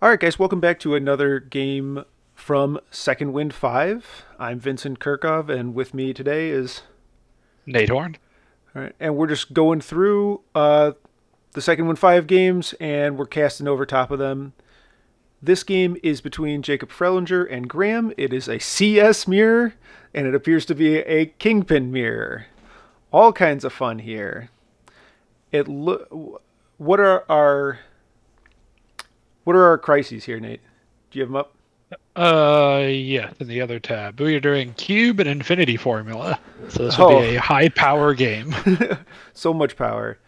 Alright guys, welcome back to another game from Second Wind 5. I'm Vincent Curkov, and with me today is... Nate Horn. Alright, and we're just going through the Second Wind 5 games, and we're casting over top of them. This game is between Jacob Frelinger and Graham. It is a CS mirror, and it appears to be a Kingpin mirror. All kinds of fun here. What are our crises here, Nate? Do you have them up? Yeah, in the other tab. We are doing Cube and Infinity Formula. So this would be a high-power game. So much power.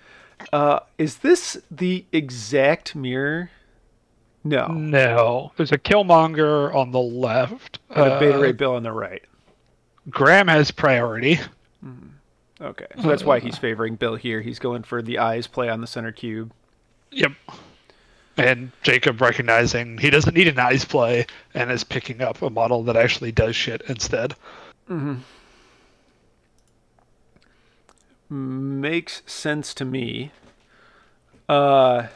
Is this the exact mirror? No. No. There's a Killmonger on the left. And a Beta Ray Bill on the right. Graham has priority. Okay. So that's why he's favoring Bill here. He's going for the eyes play on the center cube. Yep. And Jacob, recognizing he doesn't need an eyes play, and is picking up a model that actually does shit instead. Makes sense to me. Wild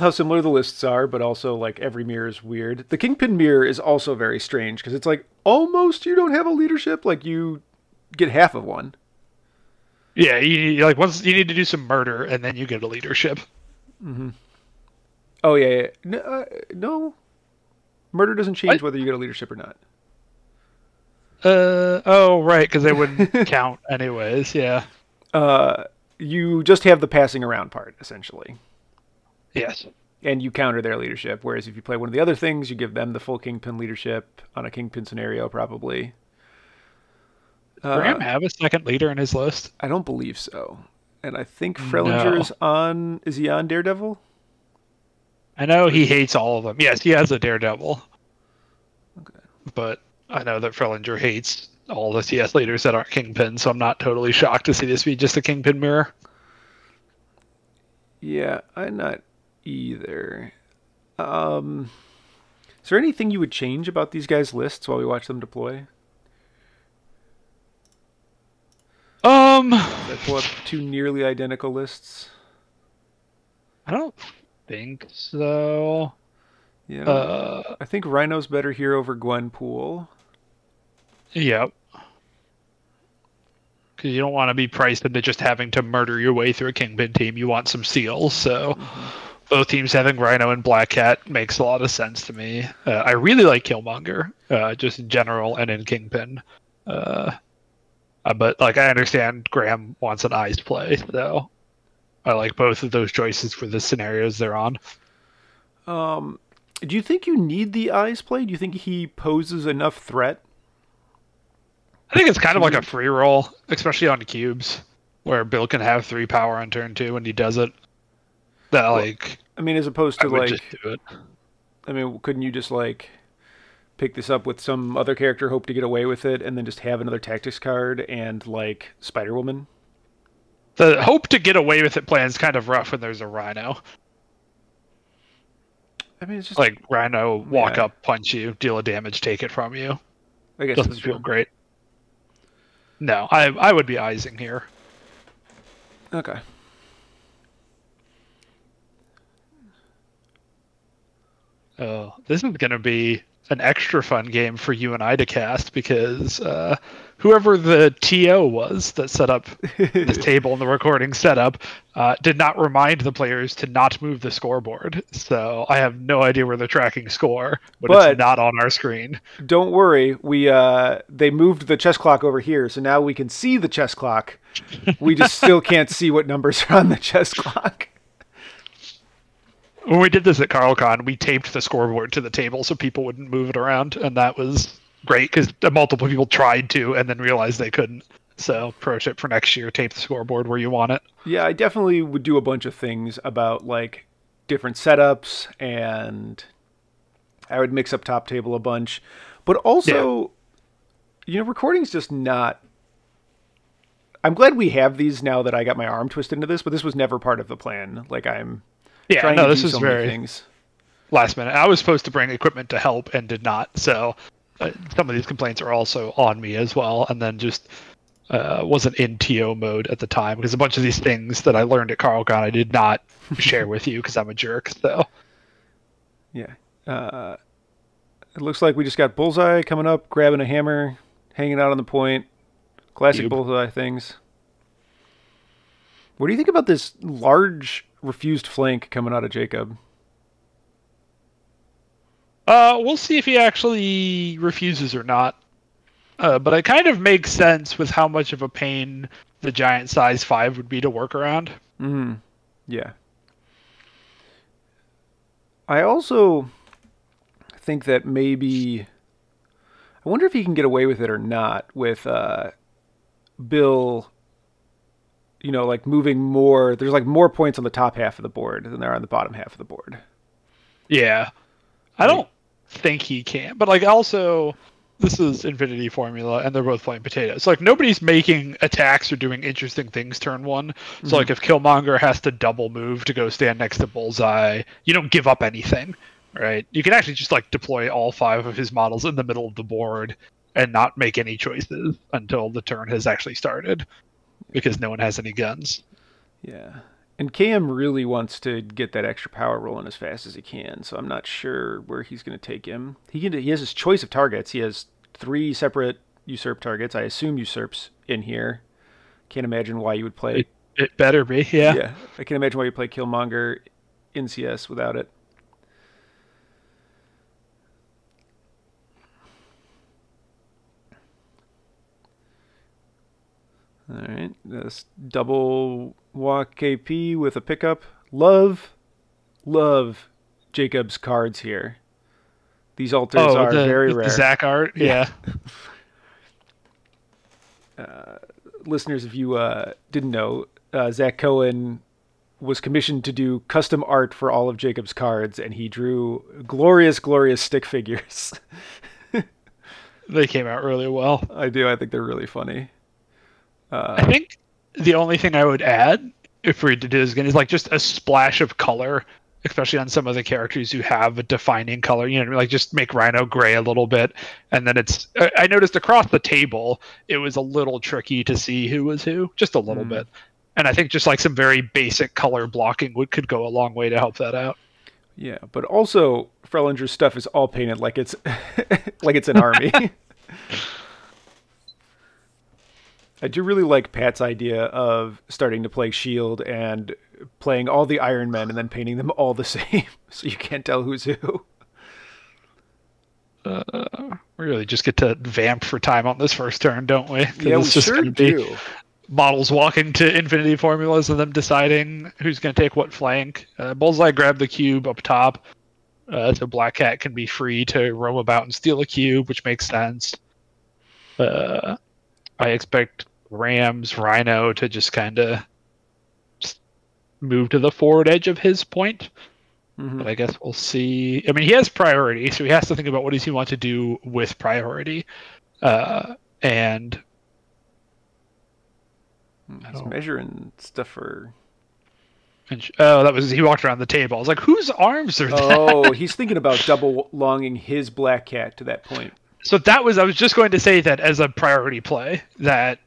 how similar the lists are, but also, like, every mirror is weird. The Kingpin mirror is also very strange, because it's like, almost you don't have a leadership, like, you get half of one. Yeah, you like once you need to do some murder, and then you get a leadership. Oh yeah. No, murder doesn't change whether you get a leadership or not. Oh right, because they wouldn't count anyways. Yeah. You just have the passing around part essentially. Yes. And you counter their leadership, whereas if you play one of the other things, you give them the full Kingpin leadership on a Kingpin scenario, probably. Graham have a second leader in his list? I don't believe so. And I think Frelinger is on... Is he on Daredevil? I know he hates all of them. Yes, he has a Daredevil. Okay. But I know that Frelinger hates all the CS leaders that aren't Kingpin, so I'm not totally shocked to see this be just a Kingpin mirror. Yeah, I'm not either. Is there anything you would change about these guys' lists while we watch them deploy? Did I pull up two nearly identical lists? I don't think so. Yeah, I think Rhino's better here over Gwenpool. Yep. Because you don't want to be priced into just having to murder your way through a Kingpin team. You want some seals, so both teams having Rhino and Black Cat makes a lot of sense to me. I really like Killmonger, just in general and in Kingpin. But like I understand Graham wants an eyes play, though. I like both of those choices for the scenarios they're on. Do you think you need the eyes play? Do you think he poses enough threat? I think it's kind of like a free roll, especially on cubes, where Bill can have 3 power on turn 2 and he does it. That well, like I mean, as opposed to like just do it. I mean, couldn't you just like pick this up with some other character, hope to get away with it, and then just have another tactics card and, like, Spider Woman? The hope to get away with it plan is kind of rough when there's a Rhino. I mean, it's just... Like, Rhino, walk up, punch you, deal a damage, take it from you. I guess doesn't feel great. No, I would be eyesing here. Okay. Oh, this is going to be... an extra fun game for you and I to cast because whoever the TO was that set up this table in the recording setup did not remind the players to not move the scoreboard. So I have no idea where they're tracking score, but it's not on our screen. Don't worry, they moved the chess clock over here, so now we can see the chess clock. We just still can't see what numbers are on the chess clock. When we did this at CarlCon, we taped the scoreboard to the table so people wouldn't move it around, and that was great because multiple people tried to and then realized they couldn't. So pro tip for next year, tape the scoreboard where you want it. Yeah, I definitely would do a bunch of things about like different setups, and I would mix up top table a bunch. But also, you know, recording's just not... I'm glad we have these now that I got my arm twisted into this, but this was never part of the plan. Like I'm... Yeah, no, this is very last minute. I was supposed to bring equipment to help and did not, so some of these complaints are also on me as well. And then just wasn't in TO mode at the time, because a bunch of these things that I learned at CarlCon I did not share with you because I'm a jerk. So yeah, it looks like we just got Bullseye coming up, grabbing a hammer, hanging out on the point. Classic Bullseye things. What do you think about this large refused flank coming out of Jacob? We'll see if he actually refuses or not. But it kind of makes sense with how much of a pain the giant size 5 would be to work around. Mm-hmm. Yeah. I also think that maybe... I wonder if he can get away with it or not with Bill, you know, like moving more. There's like more points on the top half of the board than there are on the bottom half of the board. Yeah. I don't think he can. But like also, this is Infinity Formula and they're both playing potatoes. So like nobody's making attacks or doing interesting things turn one. So like if Killmonger has to double move to go stand next to Bullseye, you don't give up anything. Right, you can actually just like deploy all 5 of his models in the middle of the board and not make any choices until the turn has actually started, because no one has any guns. Yeah, and Cam really wants to get that extra power rolling as fast as he can, so I'm not sure where he's going to take him. He has his choice of targets. He has 3 separate usurp targets. I assume usurps in here. Can't imagine why you would play. It better be, yeah. Yeah, I can't imagine why you play Killmonger in CS without it. All right, this double walk KP with a pickup. Love Jacob's cards here. These alters are very rare. The Zach art, yeah. Listeners, if you didn't know, Zach Cohen was commissioned to do custom art for all of Jacob's cards, and he drew glorious, glorious stick figures. They came out really well. I do. I think they're really funny. I think the only thing I would add, if we did this again, is like just a splash of color, especially on some of the characters who have a defining color. You know, like just make Rhino gray a little bit, and then it's. I noticed across the table, it was a little tricky to see who was who, just a little bit. And I think just like some very basic color blocking could go a long way to help that out. Yeah, but also Frelinger's stuff is all painted like it's like it's an army. I do really like Pat's idea of starting to play S.H.I.E.L.D. and playing all the Iron Men and then painting them all the same so you can't tell who's who. We really just get to vamp for time on this first turn, don't we? Yeah, we sure do. Models walking to Infinity Formulas and them deciding who's going to take what flank. Bullseye grabbed the cube up top, so Black Cat can be free to roam about and steal a cube, which makes sense. I expect Rams, Rhino to just kind of move to the forward edge of his point. But I guess we'll see. I mean, he has priority, so he has to think about what does he want to do with priority. And he's measuring stuff for... Oh, that was... He walked around the table. I was like, whose arms are that? Oh, he's thinking about double longing his Black Cat to that point. So that was, I was just going to say that as a priority play, that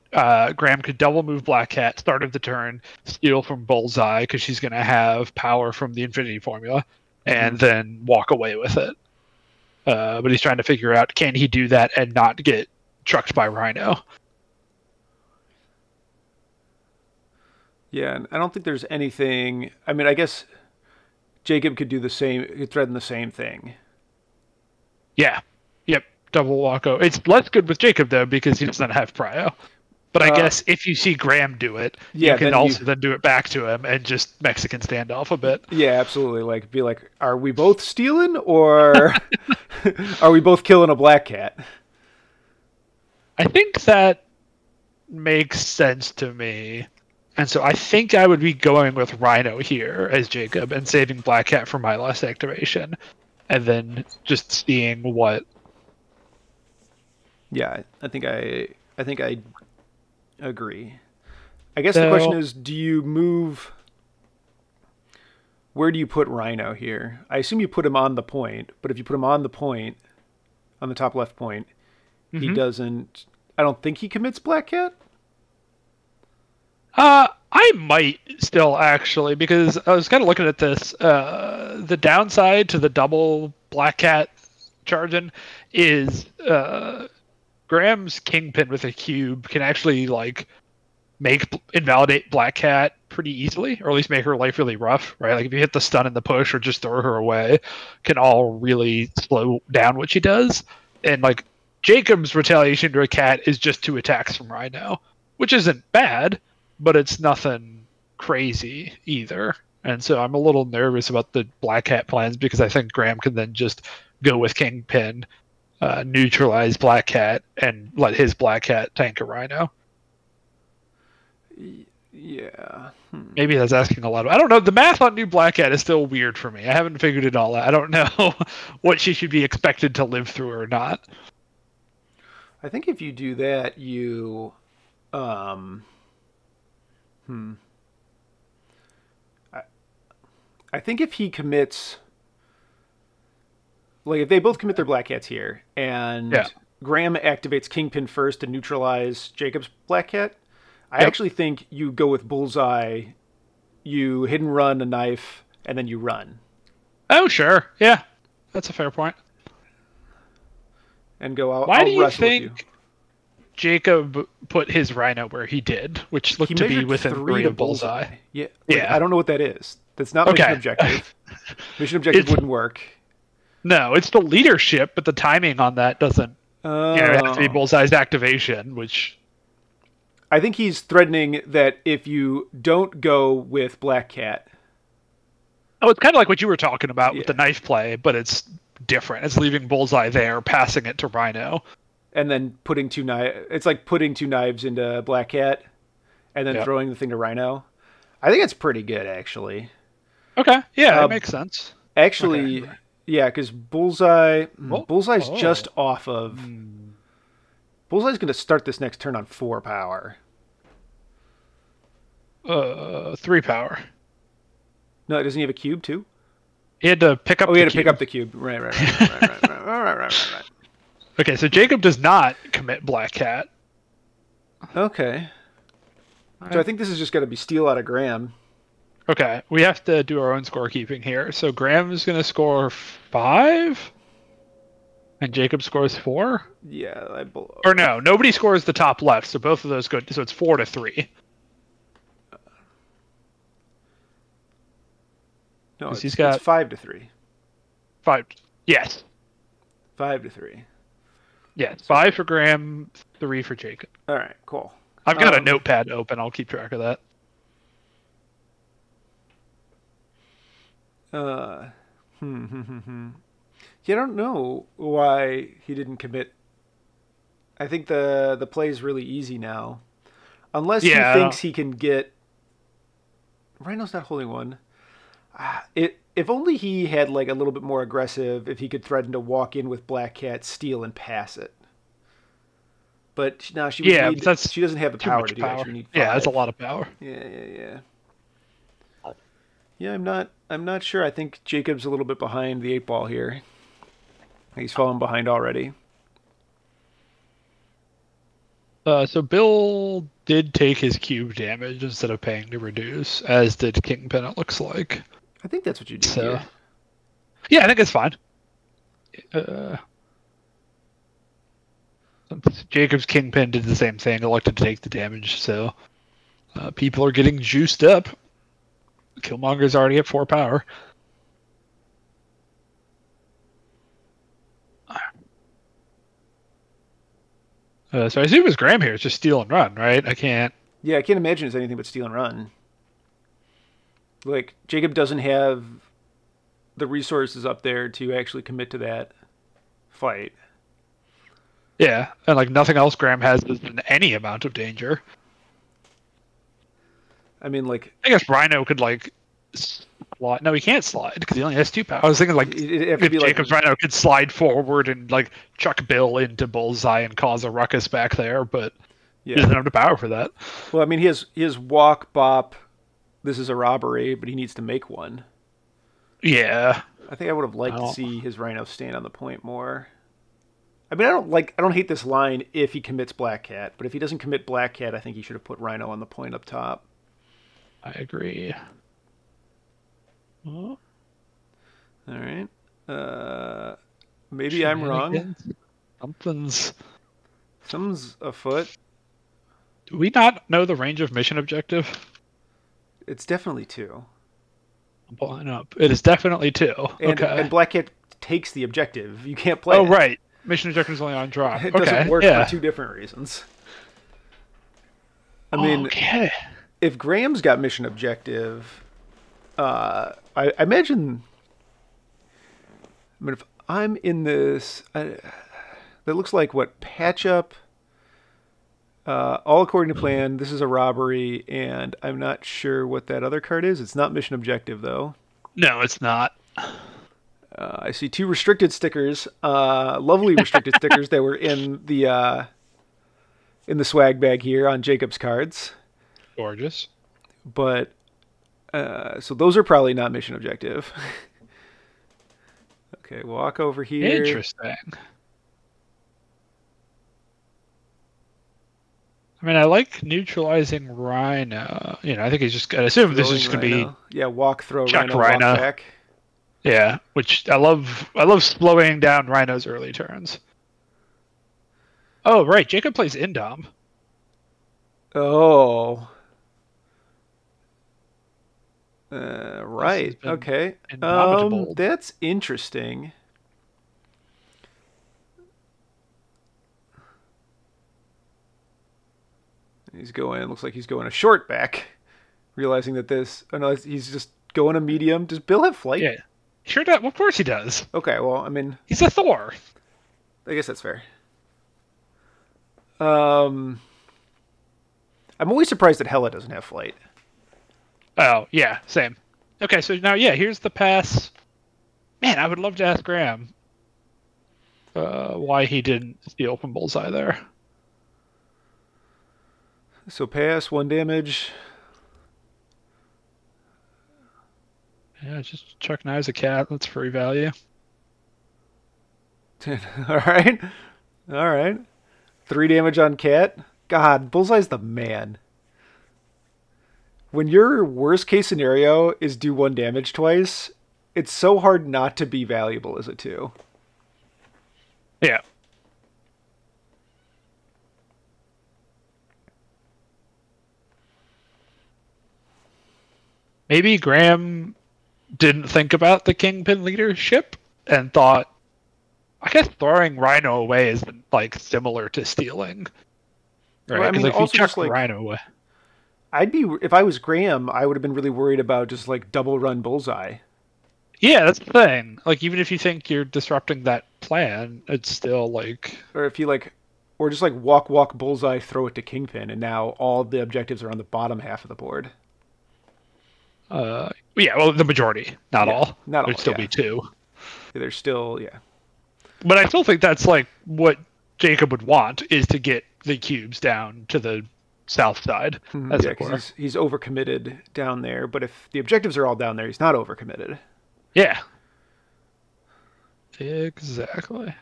Graham could double move Black Cat, start of the turn, steal from Bullseye, because she's going to have power from the Infinity Formula, and then walk away with it. But he's trying to figure out, can he do that and not get trucked by Rhino? Yeah, and I don't think there's anything, I mean, I guess Jacob could do the same, could threaten the same thing. Yeah. Double walko. It's less good with Jacob though because he doesn't have prio. But I guess if you see Graham do it, you can also then do it back to him and just Mexican standoff a bit. Yeah, absolutely. Like be like, are we both stealing or are we both killing a Black Cat? I think that makes sense to me. And so I think I would be going with Rhino here as Jacob and saving Black Cat for my last activation, and then just seeing what. Yeah, I think I agree. I guess the question is, do you move? Where do you put Rhino here? I assume you put him on the point, but if you put him on the point, on the top left point, he doesn't. I don't think he commits Black Cat. I might still, actually, because I was kind of looking at this. The downside to the double Black Cat charging is Graham's Kingpin with a cube can actually, like, invalidate Black Cat pretty easily, or at least make her life really rough, right? Like, if you hit the stun and the push or just throw her away, can all really slow down what she does. And, like, Jacob's retaliation to a cat is just 2 attacks from Rhino, which isn't bad, but it's nothing crazy either. And so I'm a little nervous about the Black Cat plans, because I think Graham can then just go with Kingpin, neutralize Black Cat, and let his Black Cat tank a Rhino. Yeah. Maybe that's asking a lot. I don't know. The math on new Black Cat is still weird for me. I haven't figured it all out. I don't know what she should be expected to live through or not. I think if you do that, you... I think if he commits... Like, if they both commit their Black Cats here, and yeah, Graham activates Kingpin first to neutralize Jacob's Black Cat... I actually think you go with Bullseye, you hit and run a knife, and then you run. Oh, sure. Yeah. That's a fair point. And go out. Why do you think Jacob put his Rhino where he did, which looked to be within 3 of Bullseye? Yeah. Like, yeah. I don't know what that is. That's not mission objective. Mission objective wouldn't work. No, it's the leadership, but the timing on that doesn't... Oh. Yeah, it has to be Bullseye's activation, which... I think he's threatening that if you don't go with Black Cat... Oh, it's kind of like what you were talking about with the knife play, but it's different. It's leaving Bullseye there, passing it to Rhino. And then putting 2 knives... It's like putting 2 knives into Black Cat and then throwing the thing to Rhino. I think it's pretty good, actually. Okay, yeah, that makes sense. Actually, yeah, because Bullseye... Oh. Bullseye's just off of... Bullseye's going to start this next turn on 4 power. 3 power. No, doesn't he have a cube too? He had to pick up. Oh, he had to pick up the cube. Right. Okay, so Jacob does not commit Black Cat. Okay. So I think this is just going to be steal out of Graham. Okay, we have to do our own scorekeeping here. So Graham is going to score 5. And Jacob scores 4? Yeah. Or no, nobody scores the top left, so both of those go... So it's 4 to 3. No, he's got... it's 5 to 3. 5... Yes. 5 to 3. Yes. So 5 for Graham, 3 for Jacob. All right, cool. I've got a notepad open. I'll keep track of that. Yeah, I don't know why he didn't commit. I think the play is really easy now. Unless he thinks he can get... Rhino's not holding one. If only he had like a little bit more aggressive, if he could threaten to walk in with Black Cat, steal, and pass it. But no, she would need... That's... She doesn't have the power to do that. She would need 5. Yeah, that's a lot of power. Yeah. Yeah, I'm not sure. I think Jacob's a little bit behind the 8 ball here. He's fallen behind already. So Bill did take his cube damage instead of paying to reduce, as did Kingpin, it looks like. I think that's what you do. So, yeah, I think it's fine. Jacob's Kingpin did the same thing, elected to take the damage, so people are getting juiced up. Killmonger's already at 4 power. So I assume it was Graham here. It's just steal and run, right? Yeah, I can't imagine it's anything but steal and run. Like, Jacob doesn't have the resources up there to actually commit to that fight. Yeah, and like nothing else Graham has is in any amount of danger. I mean, like... I guess Rhino could, like... Slide. No, he can't slide, because he only has 2 power. I was thinking, like, if Jacob's Rhino could slide forward and, like, chuck Bill into Bullseye and cause a ruckus back there, but he doesn't have the power for that. Well, I mean, he has walk, bop, this is a robbery, but he needs to make one. Yeah. I think I would have liked to see his Rhino stand on the point more. I mean, I don't hate this line if he commits Black Cat, but if he doesn't commit Black Cat, I think he should have put Rhino on the point up top. I agree. Oh. All right. Maybe I'm wrong. Something's afoot. Do we not know the range of mission objective? It's definitely 2. I'm pulling up. It is definitely 2. And, okay. And Black Cat takes the objective. You can't play. Oh, right. Mission objective is only on drop. It doesn't work for 2 different reasons. I mean, if Graham's got mission objective, I imagine. I mean, if I'm in this, that looks like what patch up. All according to plan. This is a robbery, and I'm not sure what that other card is. It's not mission objective, though. No, it's not. I see 2 restricted stickers, lovely restricted stickers that were in the swag bag here on Jacob's cards. Gorgeous. But so those are probably not mission objective. Okay, walk over here. Interesting. I mean, I like neutralizing Rhino. You know, I think he's just. I assume this is just going to be walk throw Rhino, walk back. Yeah, which I love. I love slowing down Rhino's early turns. Oh, right. Jacob plays Indom. Oh. Right. Okay. That's interesting. He's going. Looks like he's going a short back, realizing that this. Oh no, he's just going a medium. Does Bill have flight? Yeah. Sure does. Well, of course he does. Okay, well, I mean... He's a Thor. I guess that's fair. I'm always surprised that Hela doesn't have flight. Oh, yeah, same. Okay, so now, yeah, here's the pass. Man, I would love to ask Graham why he didn't steal from Bullseye there. So pass, 1 damage... Yeah, just Chuck Knives a cat. That's free value. All right. All right. 3 damage on cat. God, Bullseye's the man. When your worst case scenario is do 1 damage twice, it's so hard not to be valuable as a 2. Yeah. Maybe Graham... didn't think about the Kingpin leadership and thought, I guess throwing Rhino away is like similar to stealing. Right? Well, I mean, like, also just like, Rhino away. I'd be, if I was Graham, I would have been really worried about just like double run Bullseye. Yeah, that's the thing. Like, even if you think you're disrupting that plan, it's still like, or if you like, or just like walk Bullseye, throw it to Kingpin, and now all the objectives are on the bottom half of the board. Yeah, well, the majority, not all. Not all. There'd still be 2. Yeah, there's still, yeah. But I still think that's like what Jacob would want is to get the cubes down to the south side. Mm-hmm. As it were. He's overcommitted down there, but if the objectives are all down there, he's not overcommitted. Yeah. Exactly.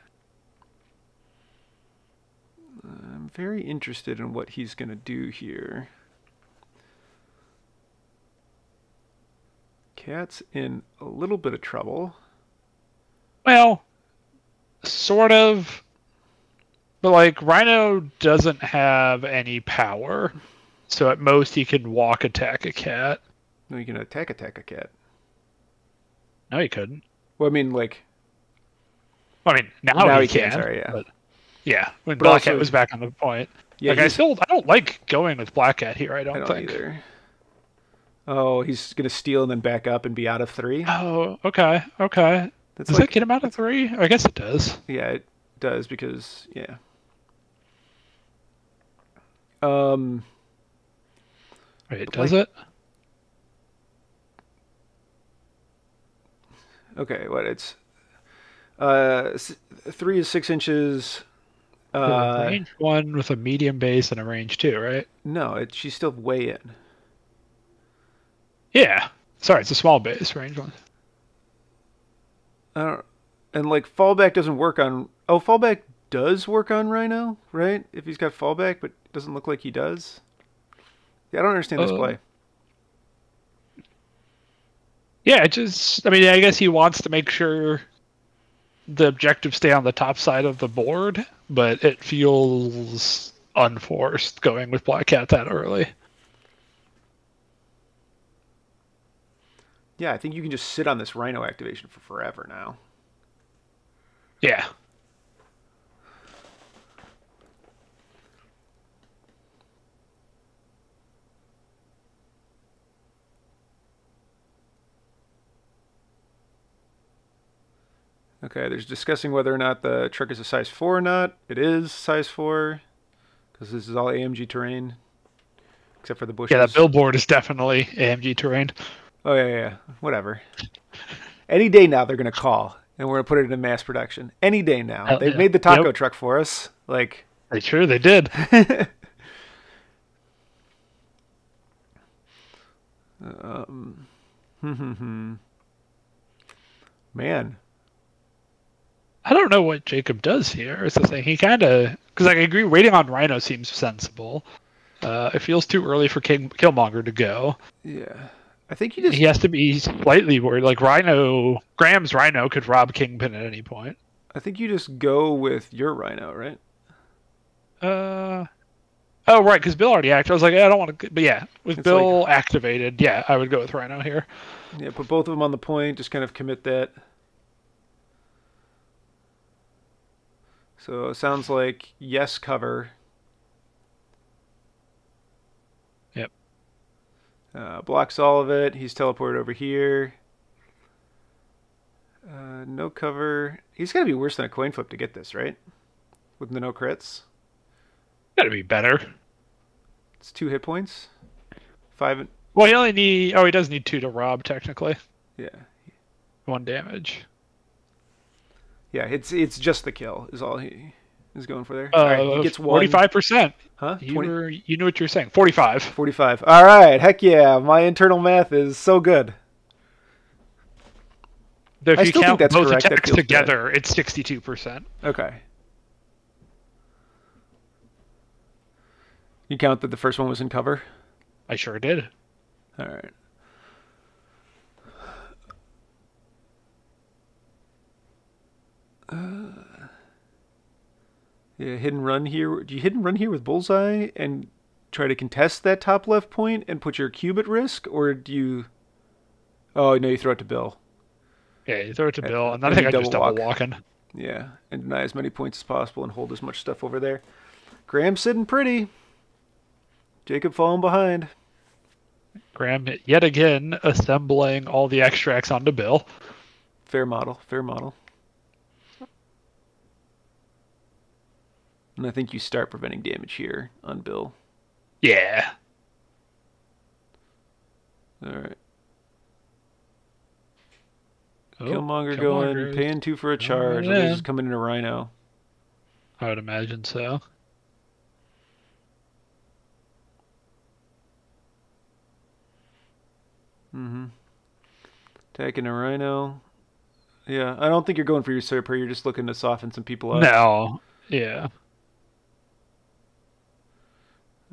I'm very interested in what he's going to do here. Cat's in a little bit of trouble. Well, sort of. But, like, Rhino doesn't have any power. So, at most, he can walk attack a cat. No, you can attack a cat. No, he couldn't. Well, I mean, like... Well, I mean, now he can. Sorry, yeah. But, yeah, when Black Cat was back on the point. Yeah, like, I don't like going with Black Cat here, I don't think. Either. Oh, he's going to steal and then back up and be out of 3? Oh, okay, okay. Does that get him out of 3? I guess it does. Yeah, it does because, yeah. Wait, does it? Okay, what, it's... 3 is 6 inches... range 1 with a medium base and a range 2, right? No, she's still way in. Yeah. Sorry, it's a small base range 1. And like fallback doesn't work on... Oh, fallback does work on Rhino, right? If he's got fallback, but it doesn't look like he does. Yeah, I don't understand this play. Yeah, it just... I mean, I guess he wants to make sure the objectives stay on the top side of the board, but it feels unforced going with Black Cat that early. Yeah, I think you can just sit on this Rhino activation for forever now. Yeah. Okay, there's discussing whether or not the truck is a size 4 or not. It is size 4, because this is all AMG terrain, except for the bushes. Yeah, that billboard is definitely AMG terrain. Oh, yeah, whatever. Any day now they're going to call, and we're going to put it into mass production. Any day now. They made the taco truck for us. Like, they sure they did. Man. I don't know what Jacob does here. It's the thing. He kind of... Because I agree, waiting on Rhino seems sensible. It feels too early for Killmonger to go. Yeah. I think he just... He has to be slightly worried. Like, Rhino... Graham's Rhino could rob Kingpin at any point. I think you just go with your Rhino, right? Oh, right, because Bill already acted. I was like, I don't want to... But yeah, with it's Bill like... activated, yeah, I would go with Rhino here. Yeah, put both of them on the point. Just kind of commit that... So it sounds like yes cover. Yep. Blocks all of it. He's teleported over here. No cover. He's got to be worse than a coin flip to get this, right? With the no crits. Got to be better. It's 2 hit points. 5. And... Well, he only need. Oh, he does need 2 to rob technically. Yeah. 1 damage. Yeah, it's just the kill is all he is going for there. All right, he gets 45%. Huh? You knew what you were saying. 45. All right. Heck yeah. My internal math is so good. If I still count think that's both correct, attacks that together, good. It's 62%. Okay. You count that the first one was in cover? I sure did. All right. Yeah, hit and run here. Do you hit and run here with Bullseye and try to contest that top left point and put your cube at risk, or do you? Oh no, you throw it to Bill. Yeah, you throw it to Bill, and I think I just double walking. Yeah, and deny as many points as possible and hold as much stuff over there. Graham sitting pretty. Jacob falling behind. Graham yet again assembling all the extracts onto Bill. Fair model. Fair model. And I think you start preventing damage here on Bill. Yeah. All right. Oh, Killmonger going, paying 2 for a charge. Yeah. He's coming into Rhino. I would imagine so. Mm-hmm. Attacking a Rhino. Yeah, I don't think you're going for your super. You're just looking to soften some people up. No. Yeah.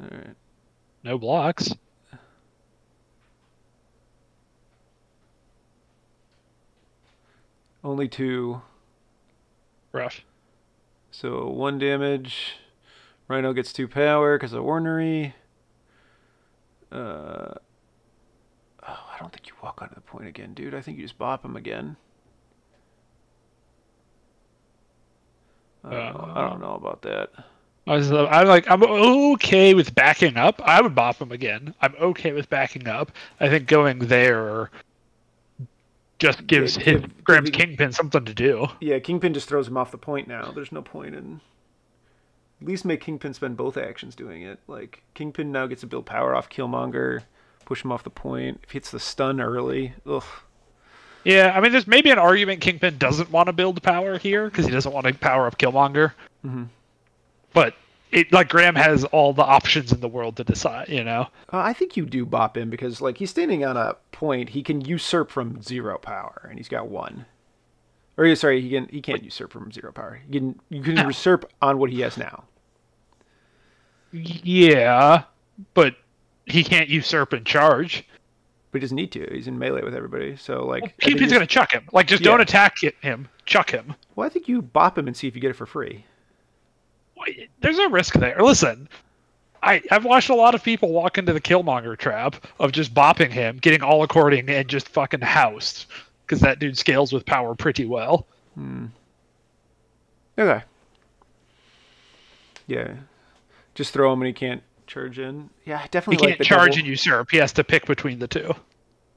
All right. No blocks. Only 2. Rough. So 1 damage. Rhino gets 2 power because of ornery. Oh, I don't think you walk onto the point again, dude. I think you just bop him again. I don't know about that. I'm like, I'm okay with backing up. I would bop him again. I'm okay with backing up. I think going there just gives Graham's Kingpin something to do. Yeah, Kingpin just throws him off the point now. There's no point in... At least make Kingpin spend both actions doing it. Like, Kingpin now gets to build power off Killmonger, push him off the point. If he hits the stun early, ugh. Yeah, I mean, there's maybe an argument Kingpin doesn't want to build power here, because he doesn't want to power up Killmonger. Mm-hmm. But it like Graham has all the options in the world to decide, you know. I think you do bop him because like he's standing on a point. He can usurp from 0 power, and he's got 1. Or sorry, he can't usurp from zero power. You can usurp on what he has now. Yeah, but he can't usurp and charge. But he doesn't need to. He's in melee with everybody. So like, well, Kingpin's gonna chuck him. Like, just don't attack him. Chuck him. Well, I think you bop him and see if you get it for free. There's a risk there. Listen, I've watched a lot of people walk into the Killmonger trap of just bopping him, getting all according, and just fucking housed. Because that dude scales with power pretty well. Hmm. Okay. Yeah. Just throw him and he can't charge in. Yeah, definitely. He can't charge and usurp. He has to pick between the two.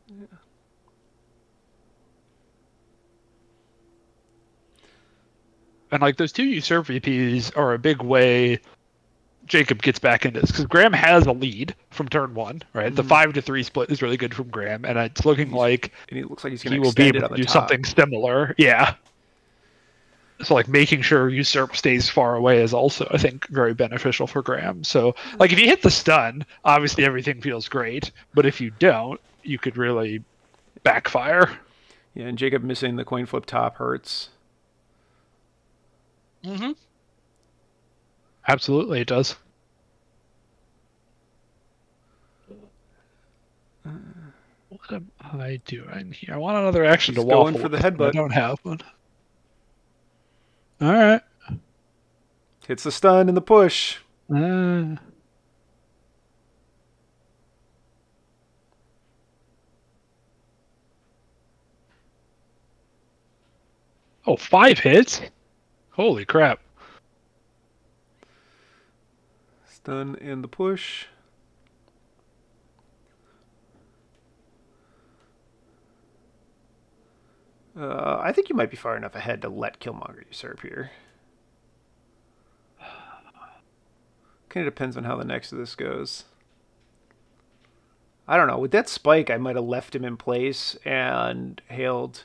Yeah. And like those two usurp VPs are a big way Jacob gets back into this, because Graham has a lead from turn one, right? Mm-hmm. The 5-3 split is really good from Graham, and it's looking he's going to be able to do something similar. Yeah. So like making sure usurp stays far away is also, I think, very beneficial for Graham. So like if you hit the stun, obviously everything feels great, but if you don't, you could really backfire. Yeah, and Jacob missing the coin flip top hurts. Mm-hmm. Absolutely, it does. What am I doing here? I want another action to waffle. Going for the headbutt. I don't have one. All right. Hits the stun and the push. Oh, 5 hits? Holy crap. Stun and the push. I think you might be far enough ahead to let Killmonger usurp here. Kind of depends on how the next of this goes. I don't know. With that spike, I might have left him in place and hailed.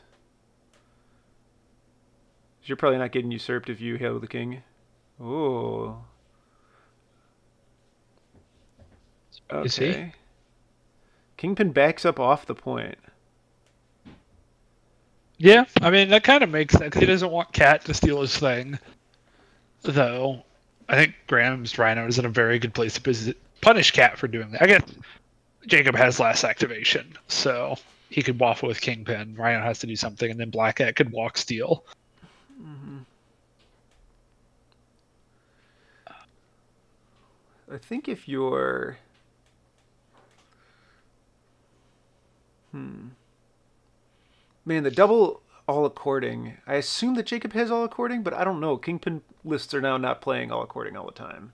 You're probably not getting usurped if you hail the king. Oh. Okay. Is he? Kingpin backs up off the point. Yeah, I mean, that kind of makes sense. He doesn't want Cat to steal his thing, though. I think Graham's Rhino is in a very good place to punish Cat for doing that. I guess Jacob has last activation, so he could waffle with Kingpin. Rhino has to do something, and then Black Cat could walk steal. Mm-hmm. I think if you're... Man, the double all according. I assume that Jacob has all according, but I don't know. Kingpin lists are now not playing all according all the time.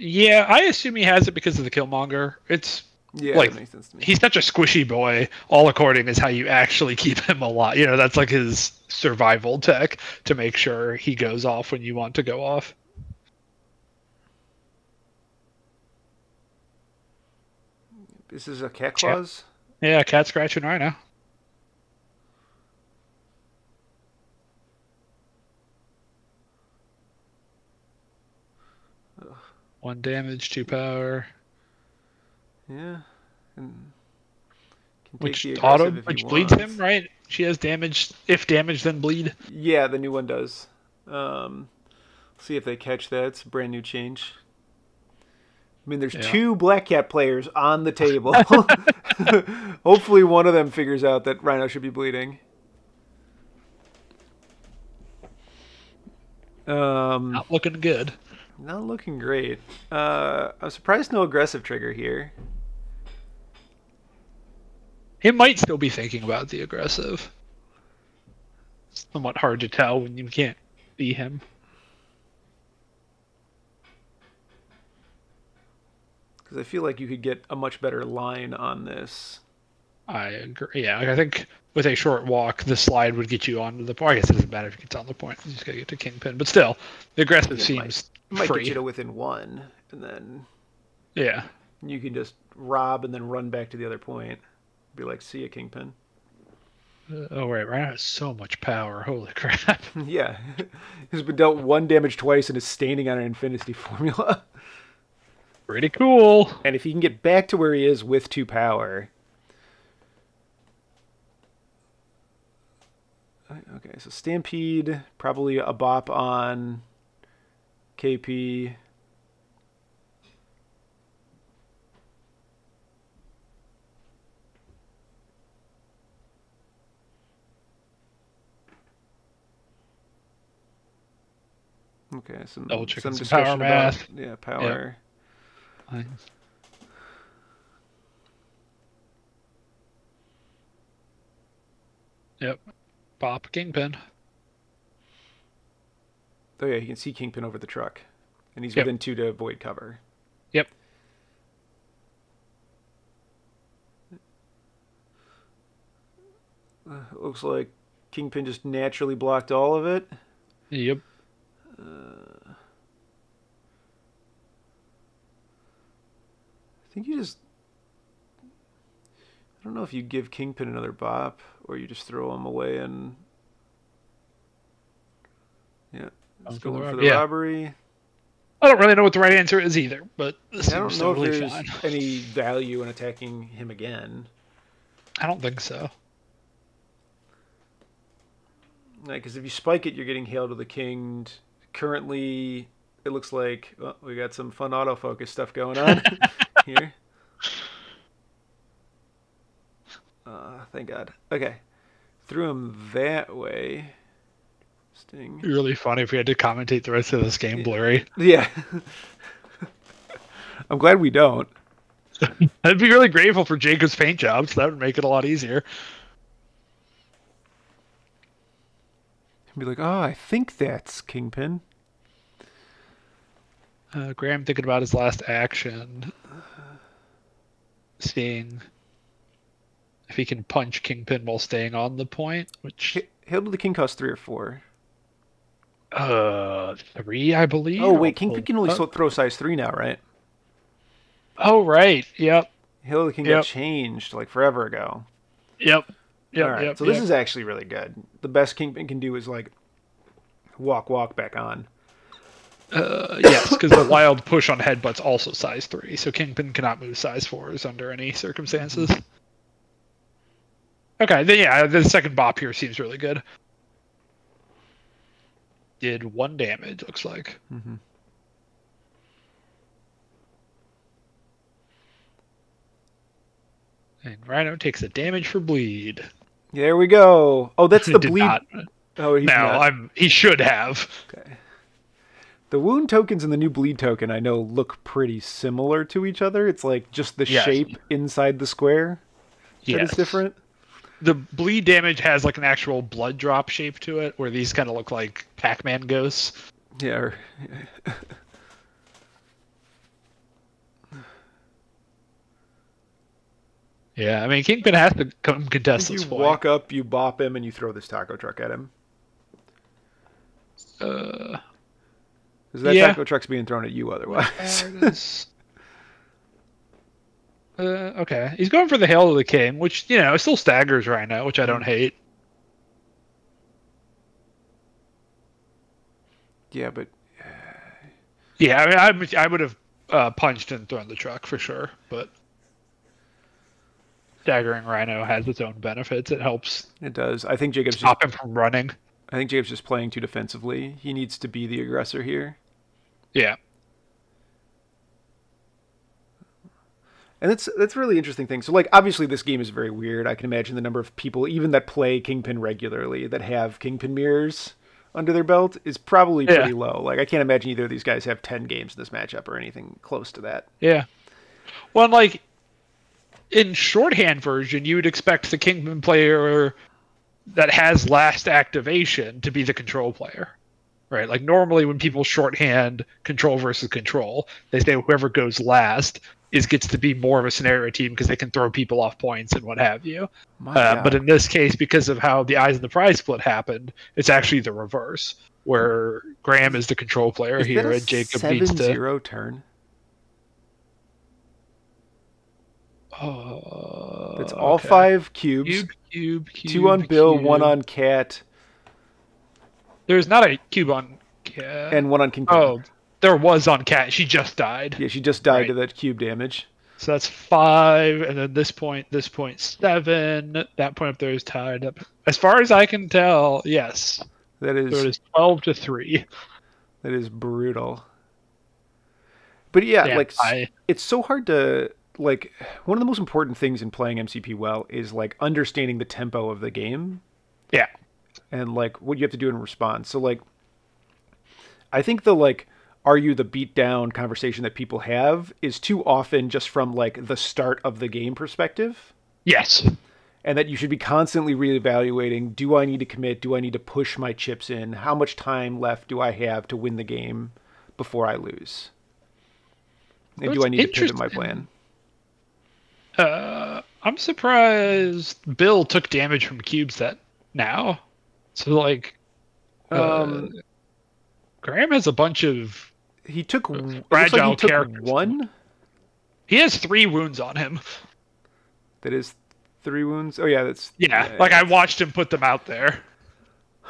Yeah, I assume he has it because of the Killmonger. It's like, that makes sense to me. He's such a squishy boy. All according is how you actually keep him alive. You know, that's like his survival tech to make sure he goes off when you want to go off. This is a cat claws? Yeah, Cat Scratch and Rhino. Ugh. 1 damage, 2 power. Yeah, and which bleeds him, right? She has damage. If damage, then bleed. Yeah, the new one does. See if they catch that. It's a brand new change. I mean, there's 2 Black Cat players on the table. Hopefully one of them figures out that Rhino should be bleeding. Not looking good. Not looking great. I'm surprised no aggressive trigger here. It might still be thinking about the aggressive. It's somewhat hard to tell when you can't see him. Because I feel like you could get a much better line on this. I agree. Yeah, I think with a short walk, the slide would get you onto the point. I guess it doesn't matter if it gets on the point. You just got to get to Kingpin. But still, the aggressive seems might get you to within 1, and then you can just rob and then run back to the other point. Be like, see ya, Kingpin. Oh, right. Rhino has so much power. Holy crap. Yeah. He's been dealt 1 damage twice and is standing on an Infinity Formula. Pretty cool. And if he can get back to where he is with 2 power, Okay, so Stampede, probably a bop on KP. Okay, some discussion about math. Yeah, power. Yep. Yep. Pop Kingpin. Oh yeah, you can see Kingpin over the truck. And he's within two to avoid cover. Yep. Looks like Kingpin just naturally blocked all of it. Yep. I think you just... I don't know if you give Kingpin another bop or you just throw him away and... Yeah, just going for the robbery. I don't really know what the right answer is either, but this is totally fine. I don't know if there's any value in attacking him again. I don't think so. Because if you spike it, you're getting Hail to the Kinged. Currently, it looks like we got some fun autofocus stuff going on here. Thank God. Okay. Threw him that way. Sting. It'd be really funny if we had to commentate the rest of this game blurry. Yeah. I'm glad we don't. I'd be really grateful for Jacob's paint jobs. That would make it a lot easier. Be like, oh, I think that's Kingpin. Graham thinking about his last action, seeing if he can punch Kingpin while staying on the point. Which Hail to the King costs 3 or 4. 3, I believe. Oh wait, Kingpin can only throw size 3 now, right? Oh right, yep. Hail to the King got changed like forever ago. Yep. Yeah. All right. Yep, so this is actually really good. The best Kingpin can do is like walk back on. Yes, because the wild push on headbutt's also size 3, so Kingpin cannot move size 4s under any circumstances. Okay, then yeah, the second bop here seems really good. Did 1 damage, looks like. Mm-hmm. And Rhino takes a damage for bleed. There we go. Oh, that's the bleed. Not. Oh, he's not. He should have. Okay. The wound tokens and the new bleed token, I know, look pretty similar to each other. It's like just the shape inside the square that is different. The bleed damage has like an actual blood drop shape to it, where these kind of look like Pac-Man ghosts. Yeah. Yeah, I mean, Kingpin has to come contest this. You walk up, you bop him, and you throw this taco truck at him. Because that taco truck's being thrown at you otherwise. Okay, he's going for the Hail to the King, which, you know, it still staggers right now, which I don't hate. Yeah, but... Yeah, I mean, I would have punched and thrown the truck for sure, but... Staggering Rhino has its own benefits. It helps. It does. I think Jacob's stop him from running. I think Jacob's just playing too defensively. He needs to be the aggressor here. Yeah. And that's a really interesting thing. So, like, obviously this game is very weird. I can imagine the number of people, even that play Kingpin regularly, that have Kingpin mirrors under their belt is probably pretty low. Like, I can't imagine either of these guys have 10 games in this matchup or anything close to that. Yeah. Well, and like... In shorthand version, you would expect the Kingpin player that has last activation to be the control player, right? Like normally when people shorthand control versus control, they say whoever goes last gets to be more of a scenario team because they can throw people off points and what have you. But in this case, because of how the eyes of the prize split happened, it's actually the reverse, where Graham is the control player here and Jacob needs to... 7-0 turn? It's all 5 cubes. Cube, 2 on Bill, cube. 1 on Cat. There's not a cube on Cat. And 1 on King. Oh, there was on Cat. She just died. Yeah, she just died to that cube damage. So that's 5, and then this point 7. That point up there is tied up. As far as I can tell, yes. That is, so it is 12 to 3. That is brutal. But yeah, like it's so hard to like. One of the most important things in playing MCP well is like understanding the tempo of the game. Yeah, and like what you have to do in response. So like, I think the like, are you the beat down conversation that people have is too often just from like the start of the game perspective. Yes. And that you should be constantly reevaluating. Do I need to commit? Do I need to push my chips in? How much time left do I have to win the game before I lose? And that's do I need to pivot my plan? I'm surprised Bill took damage from cubes that now. So like, Graham has a bunch of. He took fragile like he characters. Took one. He has 3 wounds on him. That is 3 wounds. Oh yeah, that's yeah. Like I watched him put them out there,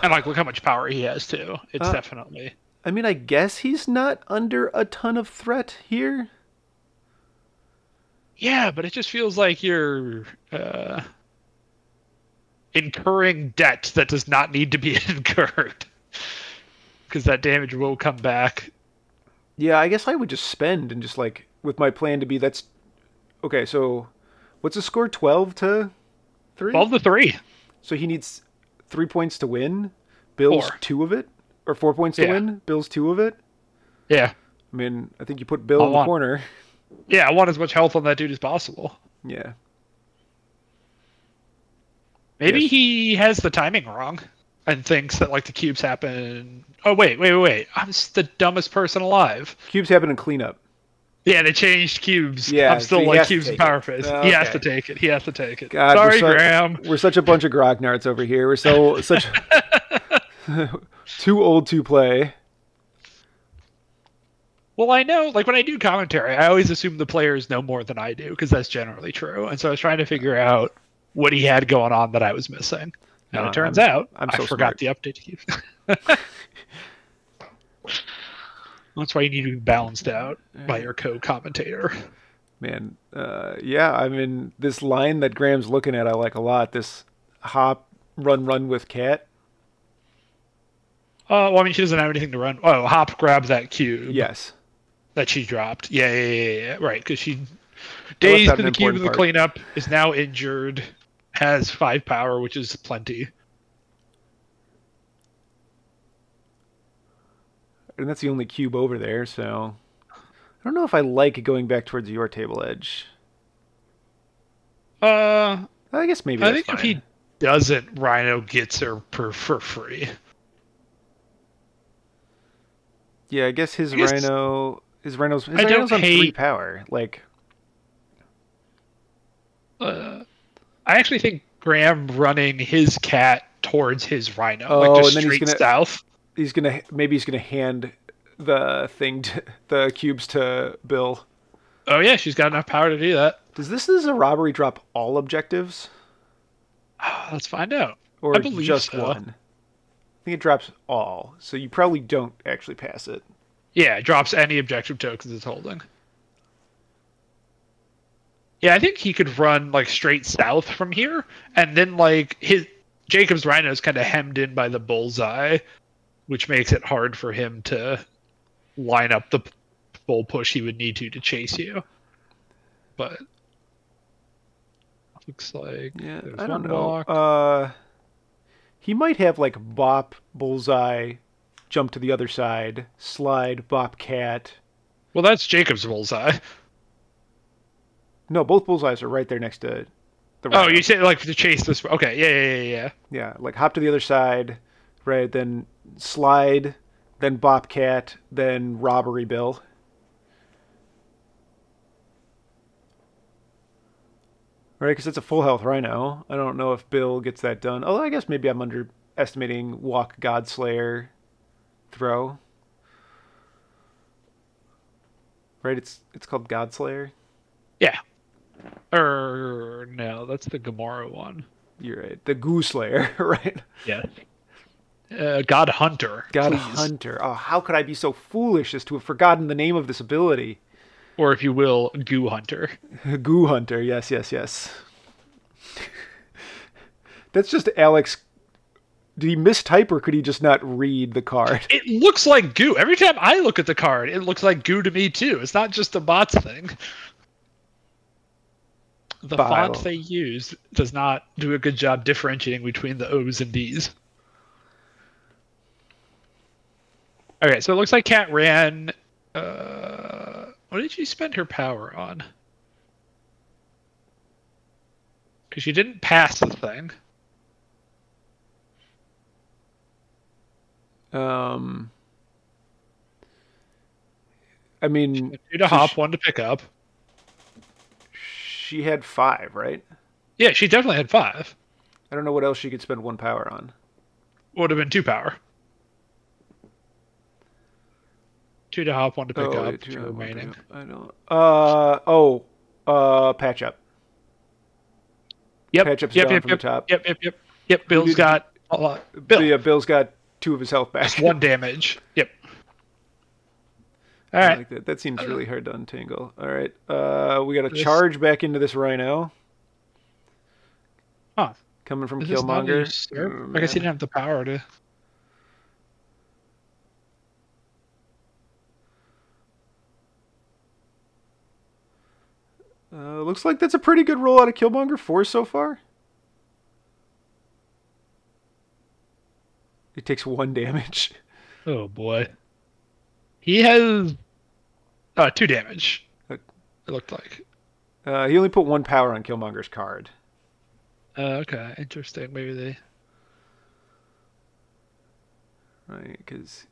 and like look how much power he has too. It's definitely. I mean, I guess he's not under a ton of threat here. Yeah, but it just feels like you're incurring debt that does not need to be incurred. Because that damage will come back. Yeah, I guess I would just spend and just like with my plan to be that's okay. So, what's the score? 12 to 3. 12 to 3. So he needs 3 points to win. Bill's 4. 2 of it, or 4 points to win. Bill's 2 of it. Yeah. I mean, I think you put Bill in the corner. Yeah, I want as much health on that dude as possible. Yeah. Maybe he has the timing wrong. And thinks that, like, the cubes happen... Oh, wait. I'm the dumbest person alive. Cubes happen in cleanup. Yeah, they changed cubes. Yeah, I'm still, so like, cubes in power phase. Oh, okay. He has to take it. God, sorry, Graham. We're such a bunch of grognards over here. We're so... such too old to play. Well, I know, like, when I do commentary, I always assume the players know more than I do, because that's generally true. And so I was trying to figure out what he had going on that I was missing. And it turns out I forgot the update to keep. That's why you need to be balanced out by your co-commentator. Man, yeah, I mean, this line that Graham's looking at I like a lot. This hop, run with cat. Well, I mean, she doesn't have anything to run. Oh, hop, grab that cube. Yes. That she dropped. Yeah. Right, because she dazed in the cube of the cleanup, is now injured. Has 5 power, which is plenty. And that's the only cube over there, so... I don't know if I like it going back towards your table edge. I guess maybe I think fine. If he doesn't, Rhino gets her for free. Yeah, I guess Rhino's on 3 power. Like... I actually think Graham running his cat towards his Rhino, like just straight south. He's gonna hand the thing, the cubes to Bill. Oh yeah, she's got enough power to do that. Does this robbery drop all objectives? Let's find out. Or I believe just so. One? I think it drops all, so you probably don't actually pass it. Yeah, it drops any objective tokens it's holding. Yeah, I think he could run like straight south from here, and then like Jacob's Rhino is kind of hemmed in by the Bullseye, which makes it hard for him to line up the full push he would need to chase you. But looks like there's I don't know. He might have like bop Bullseye, jump to the other side, slide bop cat. Well, that's Jacob's Bullseye. No, both Bullseyes are right there next to the Rhino. Oh, you say like to chase this. Okay, yeah. Yeah, like hop to the other side, right? Then slide, then Bobcat, then Robbery Bill. Right, because it's a full health Rhino. I don't know if Bill gets that done. Although I guess maybe I'm underestimating walk Godslayer throw. Right, it's called Godslayer. Yeah. Or no, that's the Gamora one. You're right. The Gooslayer, right? Yeah. God Hunter. God Hunter. Oh, how could I be so foolish as to have forgotten the name of this ability? Or if you will, Goo Hunter. Goo Hunter, yes, yes, yes. That's just Alex. Did he mistype or could he just not read the card? It looks like goo. Every time I look at the card, it looks like goo to me too. It's not just a bots thing. The font they use does not do a good job differentiating between the O's and D's. Okay, so it looks like Cat ran... what did she spend her power on? Because she didn't pass the thing. I mean... 2 to hop, 1 to pick up. She had 5, right? Yeah, she definitely had 5. I don't know what else she could spend 1 power on. Would have been 2 power. 2 to hop, 1 to pick up, 2 remaining. I don't... patch up. Yep. Patch up's down from the top. Yep, Bill's got a lot. Bill. Yeah, Bill's got 2 of his health back. Just 1 damage. Yep. All right. Like that. That seems really hard to untangle. All right. We got a charge back into this Rhino. Huh. Coming from Killmonger. I guess he didn't have the power to... Looks like that's a pretty good roll out of Killmonger 4 so far. It takes 1 damage. Oh, boy. He has 2 damage, it looked like. He only put 1 power on Killmonger's card. Okay, interesting. Maybe they... Right, because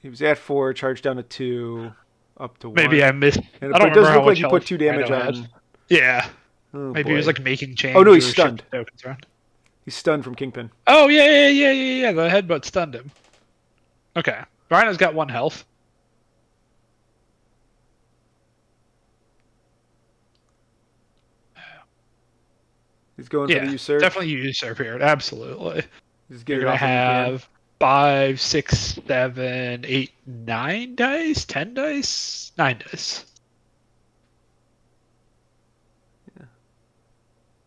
he was at 4, charged down to 2... Up to 1. Maybe I missed. And I don't remember how much health. It does look like you put 2 damage on. Yeah. Oh, maybe he was like making change. Oh no, he's stunned. He's stunned from Kingpin. Oh yeah. The headbutt stunned him. Okay, Rhino's got 1 health. He's going for the usurp. Definitely usurp here. Absolutely. He's going to have 5, 6, 7, 8, 9 dice? 10 dice? 9 dice.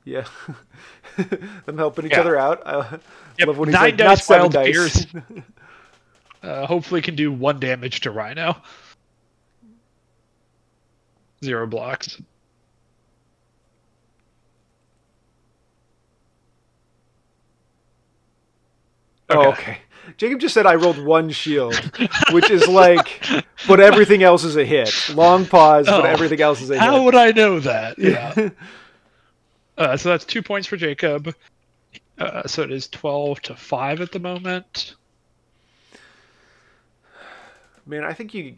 Yeah. Them helping each other out. I love when he's 9 like, dice, not 7 dice. Hopefully can do 1 damage to Rhino. 0 blocks. Okay. Oh, okay. Jacob just said I rolled 1 shield, which is like, but everything else is a hit. Long pause, but everything else is a hit. How would I know that? Yeah. So that's 2 points for Jacob. So it is 12 to 5 at the moment. Man, I think you...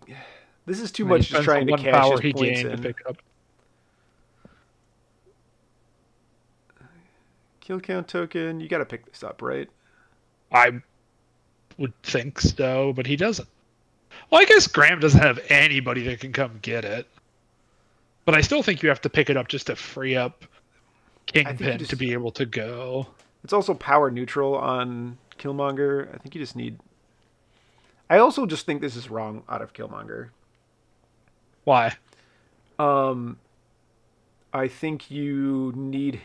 This is too much just trying to cash his points in. To pick up. Kill count token. You got to pick this up, right? I would think so, but he doesn't. Well, I guess Graham doesn't have anybody that can come get it. But I still think you have to pick it up just to free up Kingpin to be able to go. It's also power neutral on Killmonger. I think you just need... I also just think this is wrong out of Killmonger. Why? I think you need...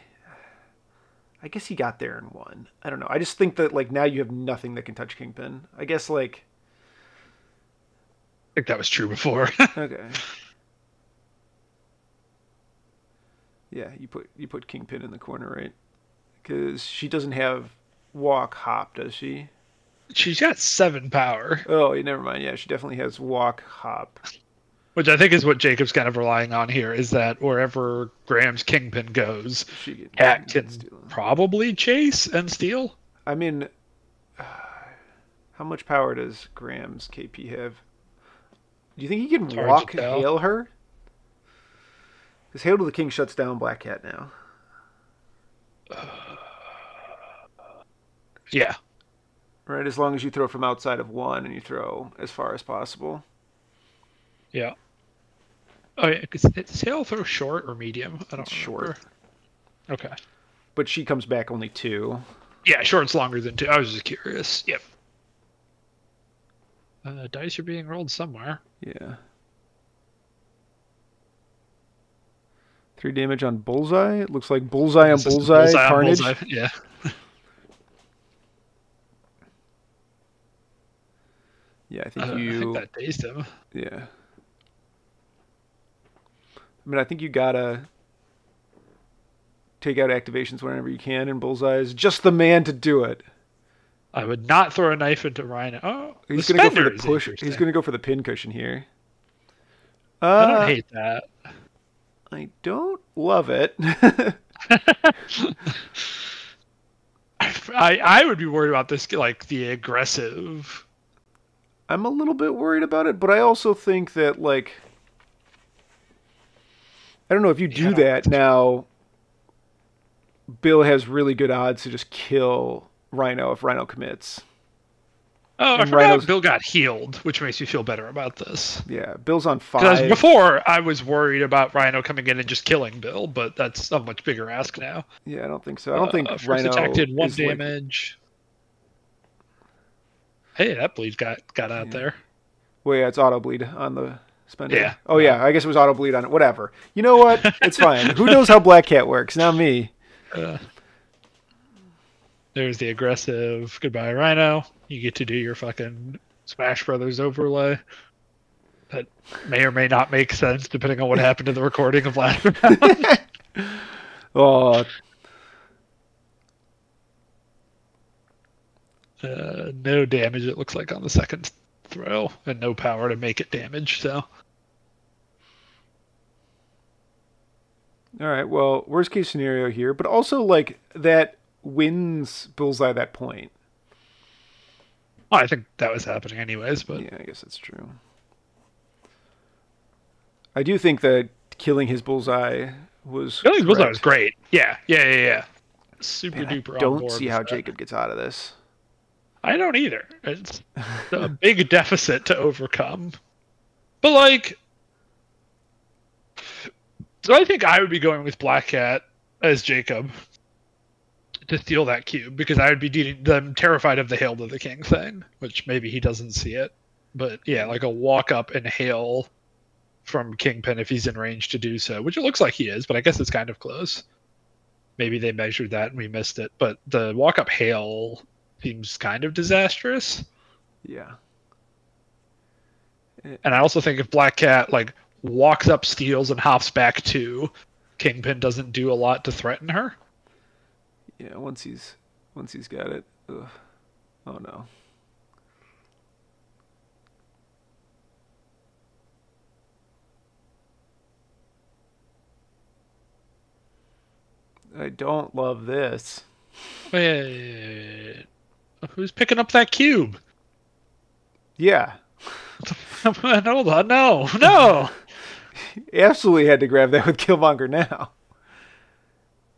I guess he got there in 1. I don't know. I just think that like now you have nothing that can touch Kingpin. I guess like I think that was true before. Okay. Yeah, you put Kingpin in the corner, right? Because she doesn't have walk hop, does she? She's got 7 power. Oh, never mind. Yeah, she definitely has walk hop. Which I think is what Jacob's kind of relying on here, is that wherever Graham's Kingpin goes, Cat can probably chase and steal. I mean, how much power does Graham's KP have? Do you think he can walk and hail her? Because Hail to the King shuts down Black Cat now. Yeah. Right, as long as you throw from outside of 1 and you throw as far as possible. Yeah. Oh, yeah. Does Hail throw short or medium? I don't know. Short. Okay. But she comes back only 2. Yeah, short's longer than 2. I was just curious. Yep. Dice are being rolled somewhere. Yeah. 3 damage on Bullseye. It looks like Bullseye and Bullseye, Carnage. Bullseye. Yeah. Yeah, I think I think that dazed him. Yeah. I mean, I think you gotta take out activations whenever you can, and Bullseye is just the man to do it. I would not throw a knife into Rhino. Oh, he's gonna go for the push. He's gonna go for the pincushion here. I don't hate that. I don't love it. I would be worried about this, like the aggressive. I'm a little bit worried about it, but I also think that, like, I don't know, if you do that now, Bill has really good odds to just kill Rhino if Rhino commits. Oh, and I forgot Bill got healed, which makes me feel better about this. Yeah, Bill's on 5. Because before, I was worried about Rhino coming in and just killing Bill, but that's a much bigger ask now. Yeah, I don't think so. I don't think Rhino did 1 damage. Like... Hey, that bleed got out there. Well, yeah, it's auto-bleed on the spender. Yeah. Oh, yeah, I guess it was auto-bleed on it. Whatever. You know what? It's fine. Who knows how Black Cat works? Not me. There's the aggressive goodbye, Rhino. You get to do your fucking Smash Brothers overlay. That may or may not make sense depending on what happened to the recording of last round. Oh. No damage, it looks like, on the second throw, and no power to make it damage, so. All right, well, worst case scenario here, but also, like, that wins Bullseye that point. Well, I think that was happening anyways, but... Yeah, I guess that's true. I do think that killing his Bullseye was... Killing his Bullseye was great. Yeah, yeah, yeah, yeah. Super duper on board. I don't see how Jacob gets out of this. I don't either. It's a big deficit to overcome. But, like... So I think I would be going with Black Cat as Jacob to steal that cube, because I would be terrified of the Hail to the King thing, which maybe he doesn't see it. But yeah, like a walk up and hail from Kingpin if he's in range to do so, which it looks like he is, but I guess it's kind of close. Maybe they measured that and we missed it, but the walk up hail seems kind of disastrous. Yeah. And I also think if Black Cat, like, walks up, steals, and hops back to, Kingpin doesn't do a lot to threaten her. Yeah, once he's got it. Ugh. Oh no. I don't love this. Wait, who's picking up that cube? Yeah. Hold on, no. Absolutely had to grab that with Killmonger now.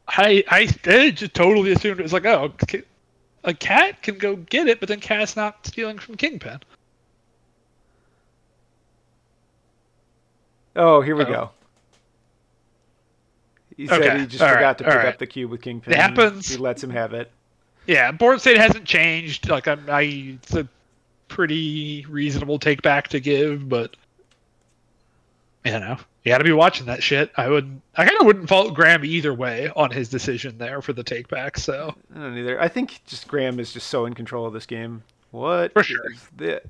I just totally assumed it was like, oh, a cat can go get it, but then Cat's not stealing from Kingpin. Oh, here we go. He said he just forgot to pick up the cube with Kingpin. It happens. He lets him have it. Yeah, board state hasn't changed. Like, it's a pretty reasonable take back to give, but... You know, you got to be watching that shit. I kind of wouldn't fault Graham either way on his decision there for the take back. So I don't either. I think just Graham is just so in control of this game. What? For sure.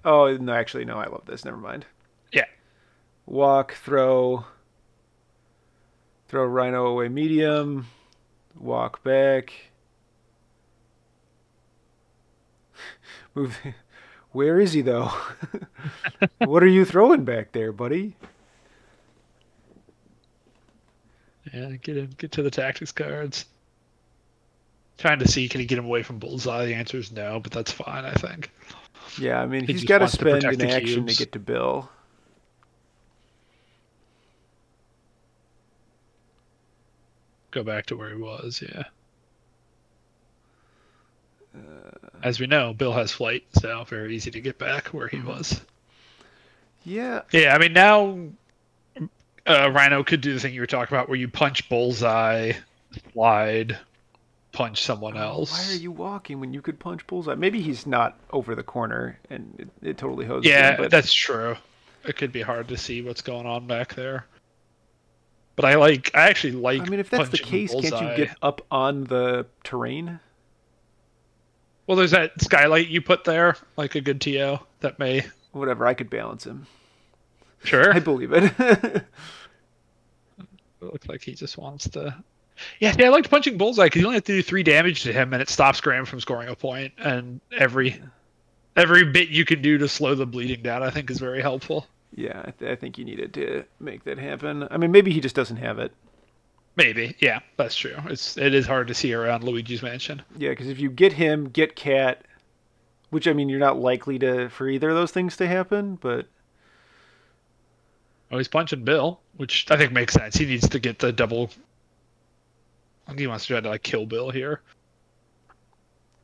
Oh no, actually no. I love this. Never mind. Yeah. Walk, throw Rhino away. Medium. Walk back. Move. Where is he though? What are you throwing back there, buddy? Yeah, get to the tactics cards. Trying to see, can he get him away from Bullseye? The answer is no, but that's fine, I think. Yeah, I mean, he's got to spend an action to get to Bill. Go back to where he was, yeah. As we know, Bill has flight, so very easy to get back where he was. Yeah. Yeah, I mean, now... Rhino could do the thing you were talking about where you punch Bullseye, slide, punch someone else. Why are you walking when you could punch Bullseye? Maybe he's not over the corner and it totally hoses him. Yeah, that's true. It could be hard to see what's going on back there. But I actually like. I mean, if that's the case, can't you get up on the terrain? Well, there's that skylight you put there, like a good TO that may. Whatever, I could balance him. Sure, I believe it. It looks like he just wants to. Yeah, I liked punching Bullseye because you only have to do 3 damage to him, and it stops Graham from scoring a point. And every bit you can do to slow the bleeding down, I think, is very helpful. Yeah, I think you needed to make that happen. I mean, maybe he just doesn't have it. Maybe, yeah, that's true. It is hard to see around Luigi's mansion. Yeah, because if you get him, get Cat, which I mean, you're not likely to for either of those things to happen, but. Oh, he's punching Bill, which I think makes sense. He needs to get the double. I think he wants to try to like kill Bill here.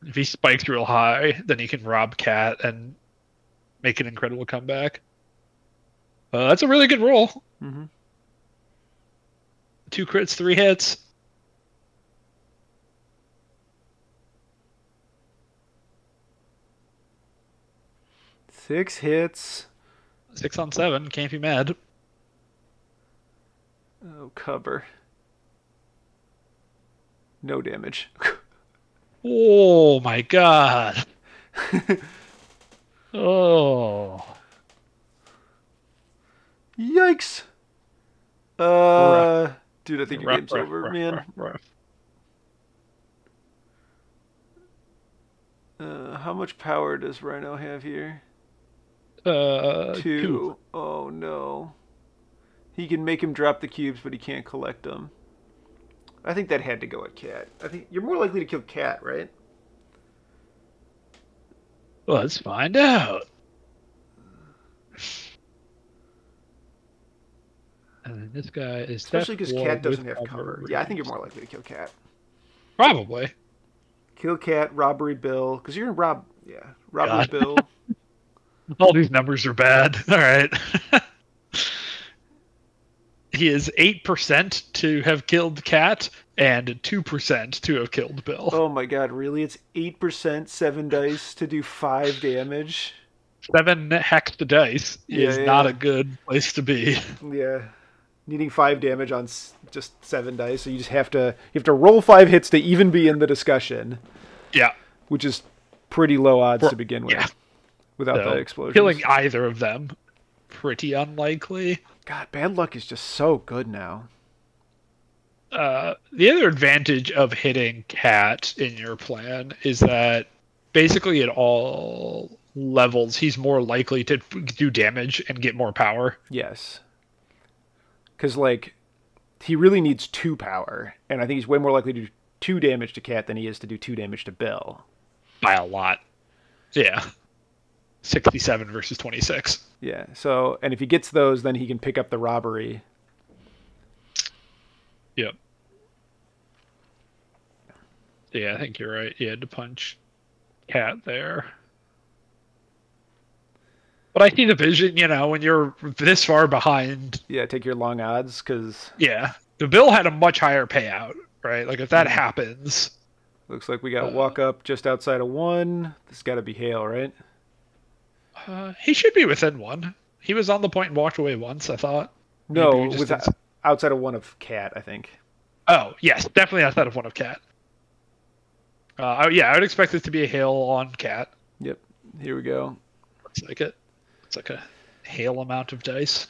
If he spikes real high, then he can rob Cat and make an incredible comeback. That's a really good roll. Mm-hmm. 2 crits, 3 hits. Six hits. 6 on 7. Can't be mad. Oh, cover. No damage. Oh my god. Oh. Yikes. Rough. Dude, I think your game's over, man. How much power does Rhino have here? 2. Oh no. He can make him drop the cubes, but he can't collect them. I think that had to go at Cat. I think you're more likely to kill Cat, right? Well, let's find out. And then this guy is especially because Cat doesn't have cover. Yeah, I think you're more likely to kill Cat. Probably. Kill Cat, robbery Bill, because you're gonna rob. Yeah, robbery Bill. All these numbers are bad. All right. He is 8% to have killed Cat and 2% to have killed Bill. Oh my god, really? It's 8%, 7 dice to do 5 damage. 7 hex to dice is not a good place to be. Yeah. Needing 5 damage on just 7 dice, so you just have to roll 5 hits to even be in the discussion. Yeah, which is pretty low odds to begin with. Yeah. Without the explosions, killing either of them, pretty unlikely. God, bad luck is just so good now. The other advantage of hitting Cat in your plan is that basically at all levels, he's more likely to do damage and get more power. Yes. Because, like, he really needs 2 power, and I think he's way more likely to do 2 damage to Cat than he is to do 2 damage to Bill. By a lot. Yeah. 67 versus 26. Yeah, so, and if he gets those, then he can pick up the robbery. Yep. Yeah, I think you're right. You had to punch Cat there. But I see the vision, you know, when you're this far behind. Yeah, take your long odds, because. Yeah, the Bill had a much higher payout, right? Like, if that happens. Looks like we got walk up just outside of 1. This has got to be Hale, right? He should be within 1. He was on the point and walked away once, I thought. No, outside of 1 of Cat, I think. Oh, yes, definitely outside of 1 of Cat. Yeah, I would expect this to be a hail on Cat. Yep, here we go. Looks like it. It's like a hail amount of dice.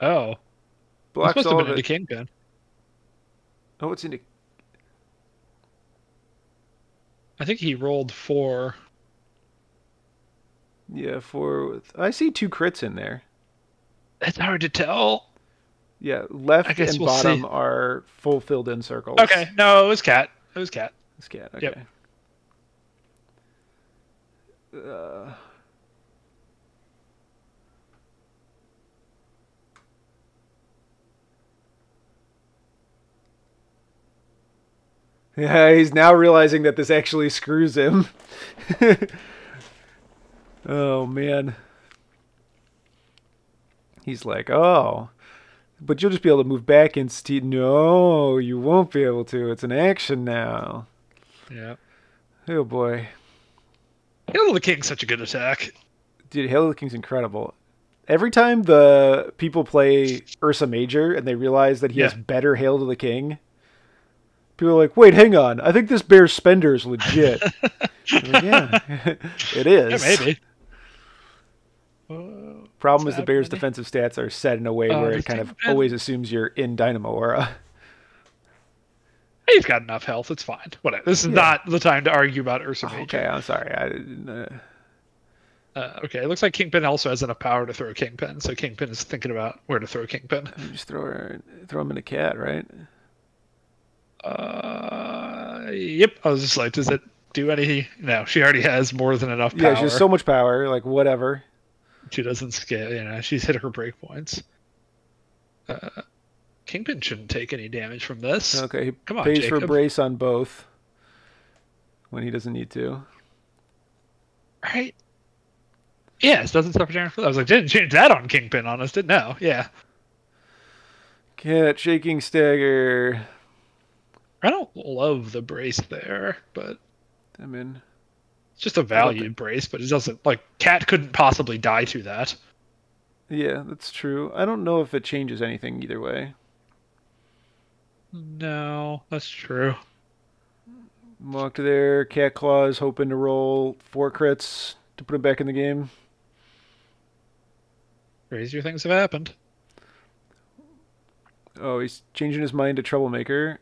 Oh. Blocks this must have been into Kingpin. Oh, it's into... I think he rolled 4. Yeah, 4 with... I see 2 crits in there. That's hard to tell. Yeah, left and bottom are full filled in circles. Okay, no, it was Cat. It was Cat. It's Cat, okay. Yep. Yeah, he's now realizing that this actually screws him. Oh, man. He's like, oh, But you'll just be able to move back and see. No, you won't be able to. It's an action now. Yeah. Oh, boy. Hail of the King's such a good attack. Dude, Hail of the King's incredible. Every time the people play Ursa Major and they realize that he has better Hail to the King, people are like, wait, hang on. I think this Bear Spender's legit. Like, yeah, it is. Yeah, maybe. Problem is the Bear's defensive stats are set in a way where it kind of always assumes you're in Dynamo Aura. He's got enough health. It's fine. Whatever. This is not the time to argue about Ursa Major. Okay, I'm sorry. I didn't... okay, it looks like Kingpin also has enough power to throw Kingpin, so Kingpin is thinking about where to throw Kingpin. You just throw him in a cat, right? Yep. I was just like, does it do any? No, she already has more than enough power. Yeah, she has so much power, like, whatever. She doesn't scale, you know, she's hit her break points. Kingpin shouldn't take any damage from this. Okay, he Come on, pays Jacob. For a brace on both when he doesn't need to. Right. Yes, doesn't suffer damage. I was like, didn't change that on Kingpin, honestly. No, yeah. Cat shaking stagger. I don't love the brace there, but I'm in. It's just a valued brace, but it doesn't like Cat couldn't possibly die to that. Yeah, that's true. I don't know if it changes anything either way. No, that's true. Walk to there. Cat claws hoping to roll 4 crits. To put it back in the game. Crazier things have happened. Oh, he's changing his mind to Troublemaker.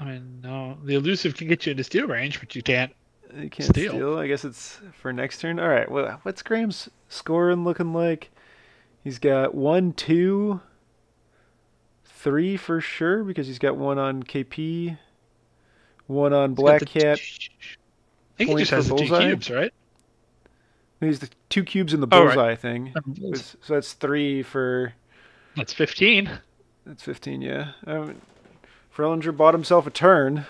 I mean, no. The elusive can get you into steal range, but you can't. You can't steal. I guess it's for next turn. All right. Well, what's Graham's scoring looking like? He's got 1, 2, 3 for sure, because he's got 1 on KP, 1 on Black Cat. I think he just has the 2 cubes, right? He's the 2 cubes in the Bullseye thing. So that's 3 for... That's 15. That's 15, yeah. Frelinger bought himself a turn.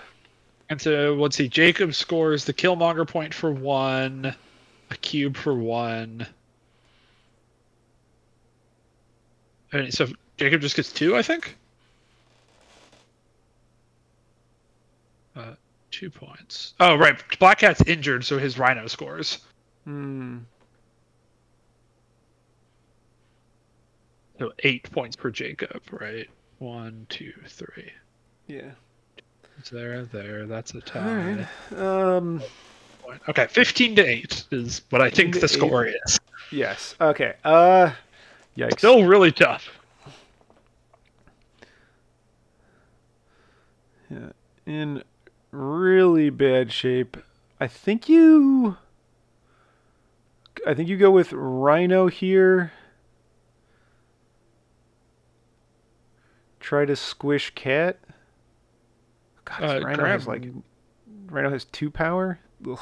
And so, let's see, Jacob scores the Killmonger point for 1, a cube for 1. And so Jacob just gets 2, I think? 2 points. Oh, right. Black Cat's injured, so his Rhino scores. Hmm. So 8 points per Jacob, right? 1, 2, 3. Yeah. It's there. That's a tie. All right. Okay, 15-8 is what I think the score is. Yes. Okay. Yikes. Still really tough. Yeah. In really bad shape. I think you go with Rhino here. Try to squish Cat. God, Rhino has 2 power. Ugh.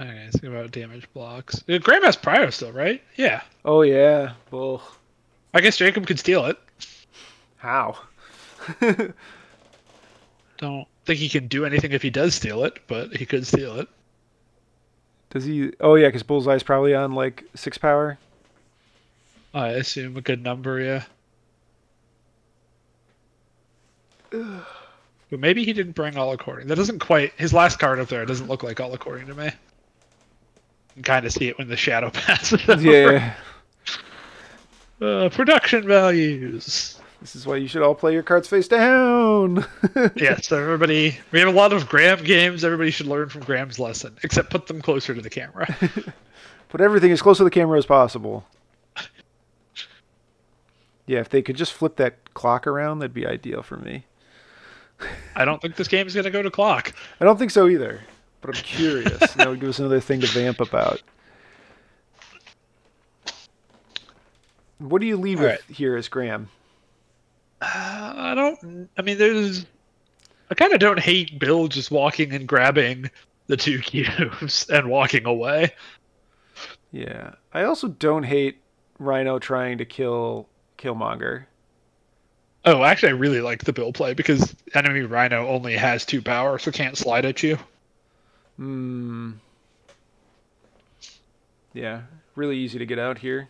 Okay, let's think about damage blocks. Graham has Prior still, right? Yeah. Oh yeah. Well, I guess Jacob could steal it. How? Don't think he can do anything if he does steal it, but he could steal it. Does he? Oh yeah, because Bullseye's probably on like 6 power. I assume a good number, yeah. But maybe he didn't bring All According. That doesn't quite... His last card up there doesn't look like All According to me. You can kind of see it when the shadow passes over. Yeah. Production values. This is why you should all play your cards face down. Yes, everybody... We have a lot of Graham games. Everybody should learn from Graham's lesson. Except put them closer to the camera. Put everything as close to the camera as possible. Yeah, if they could just flip that clock around, that'd be ideal for me. I don't think this game is going to go to clock. I don't think so either, but I'm curious. That would give us another thing to vamp about. What do you leave with here as Graham? I don't... I mean, there's... I kind of don't hate Bill just walking and grabbing the 2 cubes and walking away. Yeah. I also don't hate Rhino trying to kill Killmonger. Oh, actually, I really like the Bill play because enemy Rhino only has 2 power, so can't slide at you. Hmm. Yeah, really easy to get out here.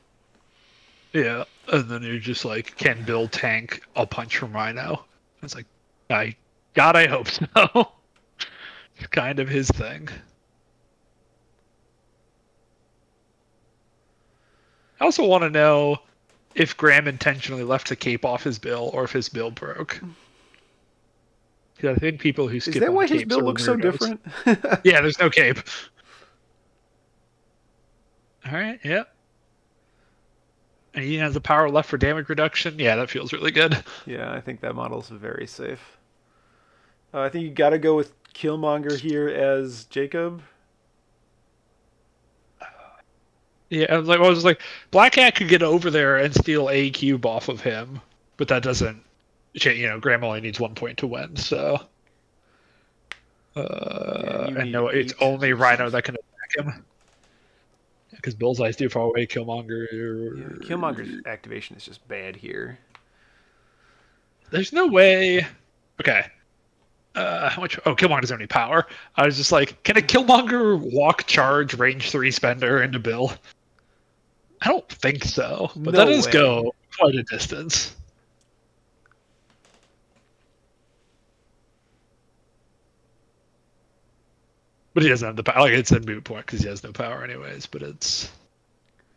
Yeah, and then you're just like, can Bill tank a punch from Rhino? It's like, I hope so. It's kind of his thing. I also want to know if Graham intentionally left the cape off his bill or if his bill broke. Because I think people who skip. Is that why his bill looks so different? Yeah, there's no cape. All right, yeah. And he has the power left for damage reduction. Yeah, that feels really good. Yeah, I think that model's very safe. I think you got to go with Killmonger here as Jacob. Yeah, I was like, Black Cat could get over there and steal a cube off of him, but that doesn't, you know, Graham only needs 1 point to win, so. And no, it's only Rhino that can attack him. Because Bullseye's too far away, Killmonger. Yeah, Killmonger's activation is just bad here. There's no way. Okay. Killmonger doesn't have any power. I was just like, can a Killmonger walk, charge, range 3 spender into Bill? I don't think so, but that does go quite a distance. But he doesn't have the power. Like, it's a moot point because he has no power anyways. But it's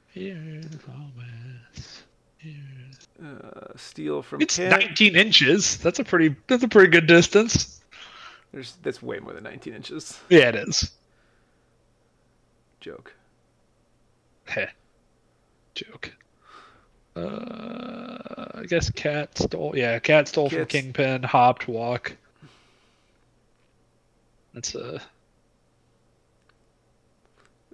here's always here's. Steal from. It's Cat. 19 inches. That's a pretty. That's a pretty good distance. That's way more than 19 inches. Yeah, it is. Joke. Heh. Joke. I guess Cat stole. Yeah, Cat stole from Kingpin. Hopped, walk. That's a.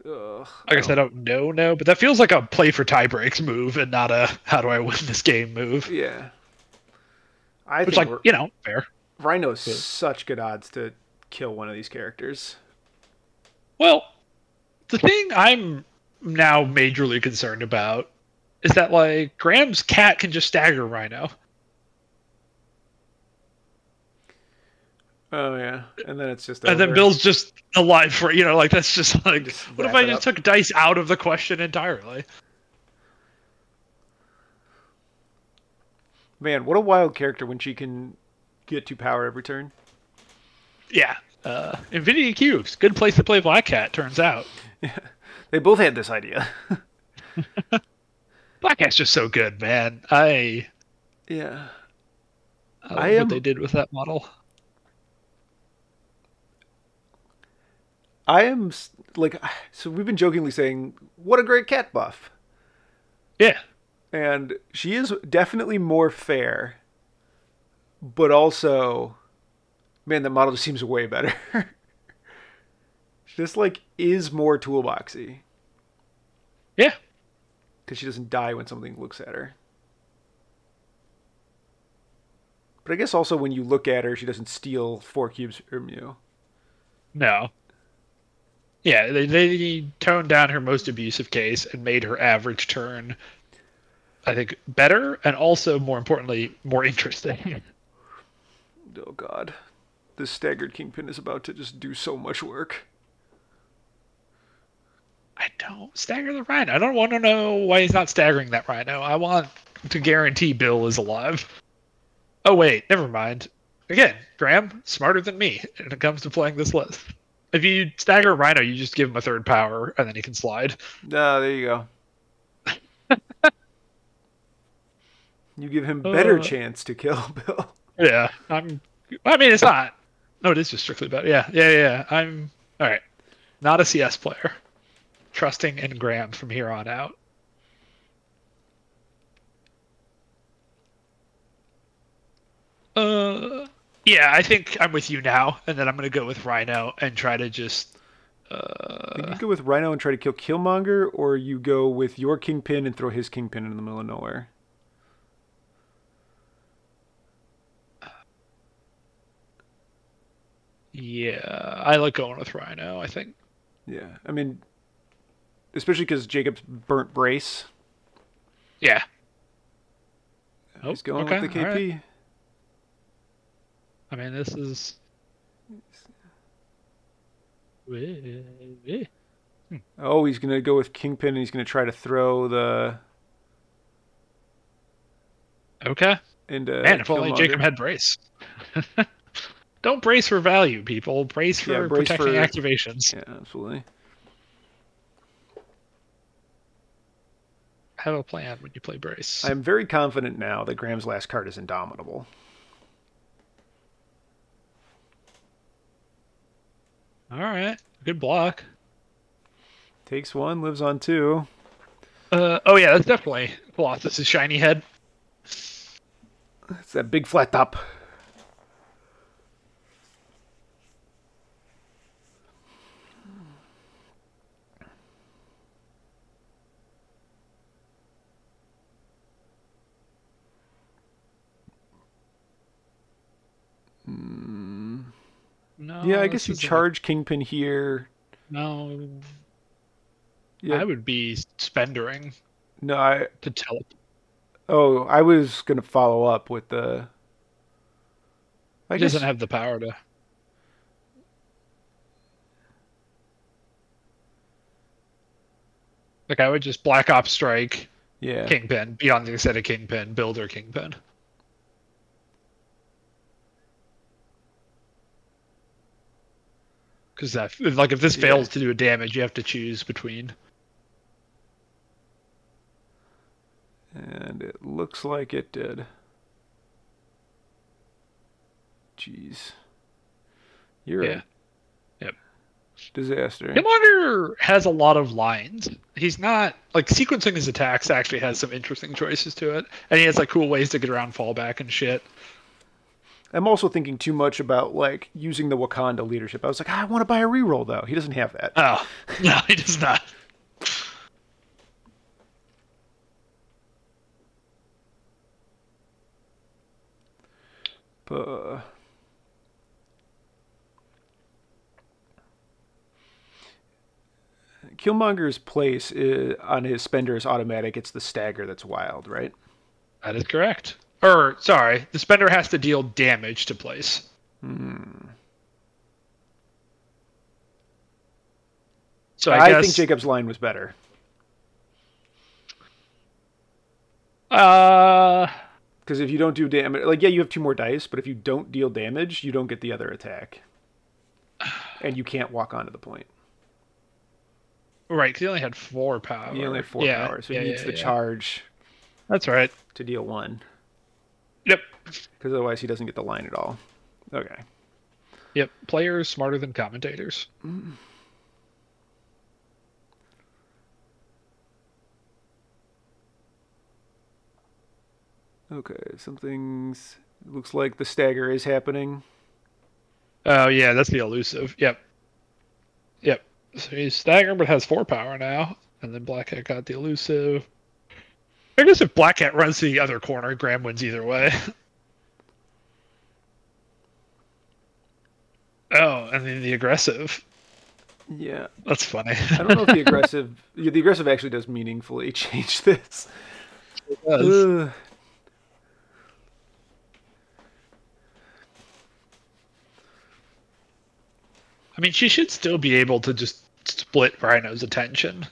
Ugh, I guess I don't know, but that feels like a play for tie breaks move and not a how do I win this game move. Yeah. Which think, like, you know, fair. Rhino's such good odds to kill one of these characters. Well, the thing I'm now majorly concerned about is that, like, Graham's cat can just stagger Rhino. Oh yeah, and then it's just. Over. And then Bill's just alive for you know, like that's just like. Just what if I just took dice out of the question entirely? Man, what a wild character when she can get 2 power every turn. Yeah, Infinity Cubes, good place to play Black Cat. Turns out. Yeah, they both had this idea. Black Cat's just so good, man. Yeah. I love what they did with that model. I am, like, so we've been jokingly saying, what a great cat buff. Yeah. And she is definitely more fair, but also, man, that model just seems way better. She just, like, is more toolboxy. Yeah. Because she doesn't die when something looks at her. But I guess also when you look at her, she doesn't steal 4 cubes from you. No. Yeah, they toned down her most abusive case and made her average turn, I think, better and also, more importantly, more interesting. Oh, God. This staggered Kingpin is about to just do so much work. I don't stagger the Rhino. I don't want to know why he's not staggering that Rhino. I want to guarantee Bill is alive. Oh, wait, never mind. Again, Graham, smarter than me when it comes to playing this list. If you stagger Rhino, you just give him a 3rd power, and then he can slide. There you go. You give him better chance to kill Bill. Yeah, I mean, it's not. No, it is just strictly better. Yeah. All right. Not a CS player. Trusting in Graham from here on out. Yeah, I think I'm with you now, and then I'm going to go with Rhino and try to just... You go with Rhino and try to kill Killmonger, or you go with your Kingpin and throw his Kingpin in the middle of nowhere? Yeah, I like going with Rhino, I think. Yeah, I mean, especially because Jacob's burnt brace. Yeah. He's going with the KP. I mean, this is... Oh, he's going to go with Kingpin, and he's going to try to throw the... Okay. Into Man, if only Jacob had brace. Don't brace for value, people. Brace for protecting activations. Yeah, absolutely. Have a plan when you play brace. I'm very confident now that Graham's last card is Indomitable. All right. Good block. Takes one, lives on two. Oh, yeah, that's definitely Colossus' shiny head. It's that big flat top. No, yeah, I guess you charge Kingpin here. No. Yeah. I would be spendering. No, to teleport. Oh, I was going to follow up with the... I guess... doesn't have the power to... Like, I would just Black Ops Strike, yeah. Kingpin, Beyond the Aesthetic Kingpin, Builder Kingpin. Because that, like, if this fails to do a damage, you have to choose between... And it looks like it did. Jeez. You're right. Yep. Disaster. Killmonger has a lot of lines. He's not... Like, sequencing his attacks actually has some interesting choices to it. And he has, like, cool ways to get around fallback and shit. I'm also thinking too much about, like, using the Wakanda leadership. I was like, I want to buy a reroll, though. He doesn't have that. Oh. No, he does not. Killmonger's place is, on his spender is automatic. It's the stagger that's wild, right? That is correct. Or, sorry, the spender has to deal damage to place. So I think Jacob's line was better. Because if you don't do damage, like, yeah, you have two more dice, but if you don't deal damage, you don't get the other attack. And you can't walk onto the point. Right, because he only had 4 power. He only had 4 power, so he needs the charge. That's right. To deal 1. Yep. Because otherwise he doesn't get the line at all. Okay. Yep, players smarter than commentators. Mm. Okay, something's... Looks like the stagger is happening. Oh, yeah, that's the elusive. Yep. Yep. So he's staggered, but has 4 power now. And then Black Cat got the elusive. I guess if Black Cat runs to the other corner, Graham wins either way. Oh, and then the aggressive. Yeah. That's funny. I don't know if the aggressive... The aggressive actually does meaningfully change this. It does. I mean, she should still be able to just split Rhino's attention.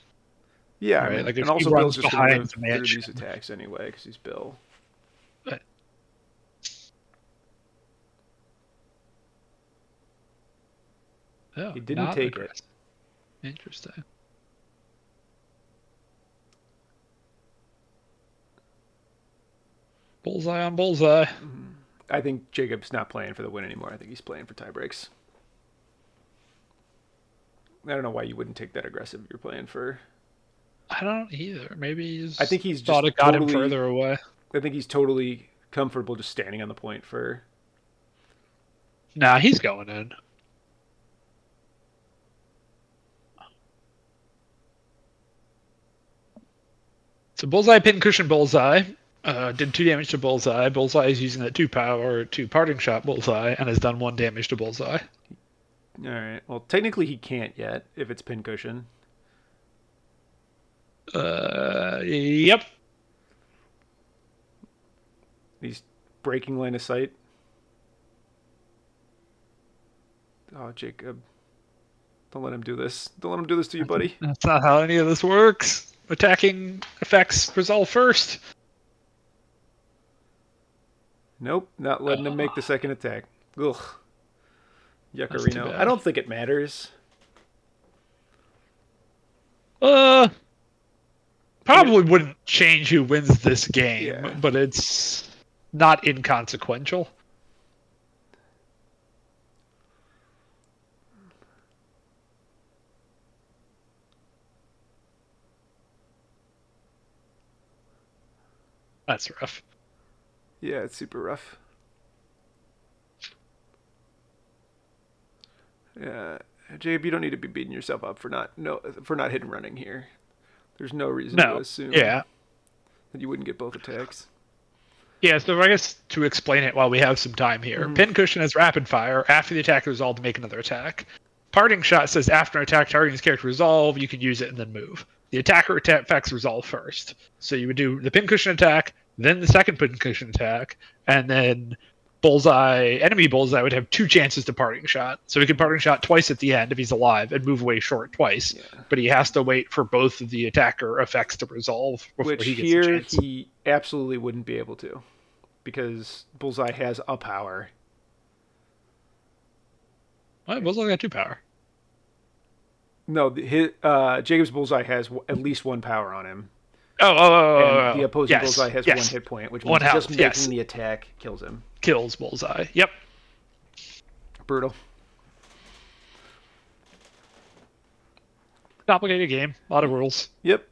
Yeah, right? I mean, like, and also Bill's just behind these attacks anyway, because he's Bill. But... Oh, he didn't take it. Interesting. Bullseye on Bullseye. I think Jacob's not playing for the win anymore. I think he's playing for tie breaks. I don't know why you wouldn't take that aggressive if you're playing for... I don't either. Maybe he's... I think he's thought just it got him further away. I think he's totally comfortable just standing on the point for... Nah, he's going in. So Bullseye pincushion Bullseye. Did 2 damage to Bullseye. Bullseye is using that 2 power to parting shot Bullseye and has done 1 damage to Bullseye. All right. Well, technically he can't yet if it's pincushion. Yep. He's breaking line of sight. Oh, Jacob. Don't let him do this. Don't let him do this to you, buddy. That's not how any of this works. Attacking effects resolve first. Nope, not letting him make the second attack. Ugh. Yuckerino. I don't think it matters. Probably wouldn't change who wins this game, yeah. But it's not inconsequential. That's rough. Yeah, it's super rough. Yeah, Jabe, you don't need to be beating yourself up for not hidden running here. There's no reason to assume that you wouldn't get both attacks. Yeah, so I guess to explain it while we have some time here. Pincushion has rapid fire. After the attack is resolved, make another attack. Parting shot says after an attack targeting this character resolve, you can use it and then move. The attacker effects resolve first. So you would do the pincushion attack, then the second pincushion attack, and then enemy bullseye would have two chances to parting shot. So he can parting shot twice at the end if he's alive and move away short twice. Yeah. But he has to wait for both of the attacker effects to resolve before he gets a chance. Which here he absolutely wouldn't be able to, because Bullseye has a power. Well, Bullseye got two power. No, Jacob's Bullseye has at least one power on him. The opposing Bullseye has one hit point, which means just making the attack kills him. Kills Bullseye. Yep. Brutal. Complicated game. A lot of rules. Yep.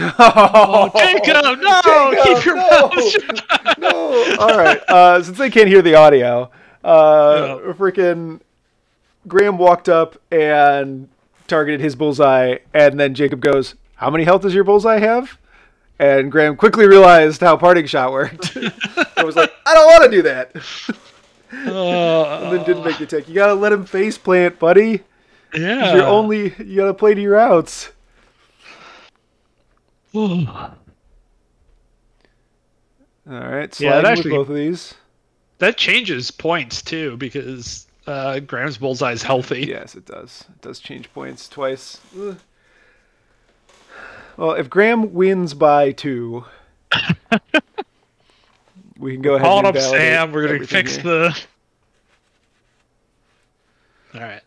No. Oh, Jacob, no! Jacob, keep your mouth shut. No. All right. Since they can't hear the audio, freaking Graham walked up and targeted his Bullseye, and then Jacob goes, "How many health does your Bullseye have?" And Graham quickly realized how parting shot worked. I was like, "I don't want to do that." And then didn't make the take. You gotta let him face plant, buddy. Yeah. You gotta play to your outs. Alright, sliding with both of these. That changes points, too, because Graham's Bullseye's healthy. Yes, it does. It does change points twice. Ugh. Well, if Graham wins by 2, we can go ahead and validate everything here. We're going to fix the... Alright.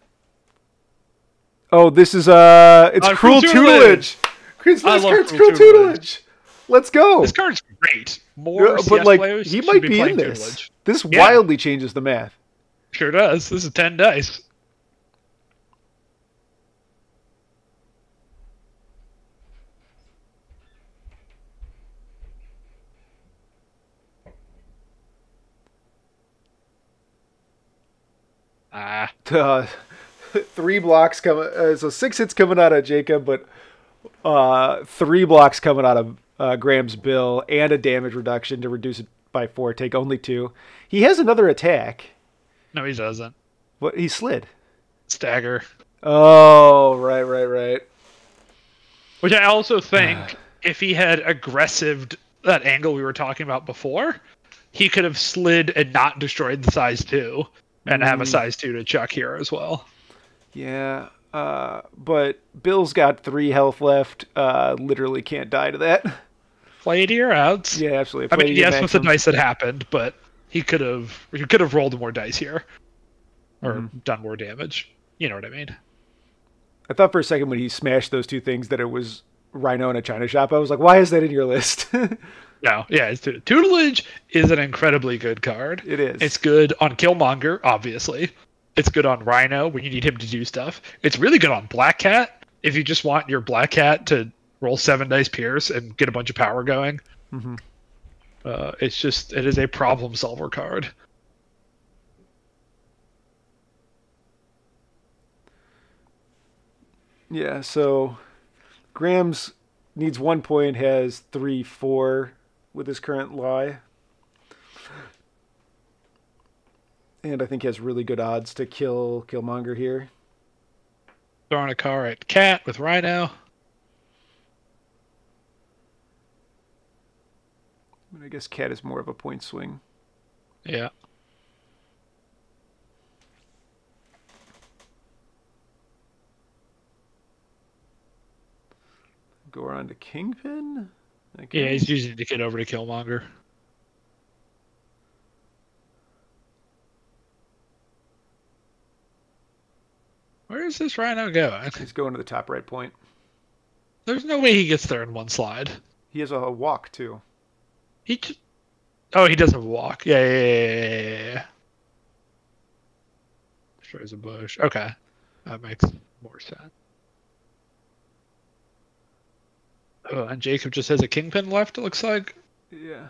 Oh, this is... it's Cruel Tutelage! This card's Cruel Tutelage. Let's go. This card's great. But like, he might be in this. Tutelage. This wildly changes the math. Sure does. This is 10 dice. Ah. 3 blocks coming. So 6 hits coming out of Jacob, but 3 blocks coming out of Graham's bill, and a damage reduction to reduce it by 4. Take only 2. He has another attack. No, he doesn't. What? He slid. Stagger. Oh, right. Which I also think if he had aggressived that angle we were talking about before, he could have slid and not destroyed the size 2 and have a size 2 to chuck here as well. Yeah. But Bill's got 3 health left. Literally can't die to that. Play to your outs. Yeah, absolutely. I mean, yes, with the dice that happened, but he could have rolled more dice here, or done more damage. You know what I mean? I thought for a second when he smashed those 2 things that it was Rhino in a China shop. I was like, why is that in your list? No, yeah, it's Tutelage is an incredibly good card. It is. It's good on Killmonger, obviously. It's good on Rhino when you need him to do stuff. It's really good on Black Cat if you just want your Black Cat to roll 7 dice pierce and get a bunch of power going. It is a problem solver card. Yeah, so Graham's needs 1 point, has 3, 4 with his current lie. And I think he has really good odds to kill Killmonger here. Throwing a car at Cat with Rhino. I mean, I guess Cat is more of a point swing. Yeah. Go around to Kingpin? Yeah, he's using it to get over to Killmonger. Where is this Rhino going? He's going to the top right point. There's no way he gets there in one slide. He has a walk, too. He just... Oh, he doesn't walk. Yeah. Destroys a bush. Okay. That makes more sense. Oh, and Jacob just has a Kingpin left, it looks like. Yeah.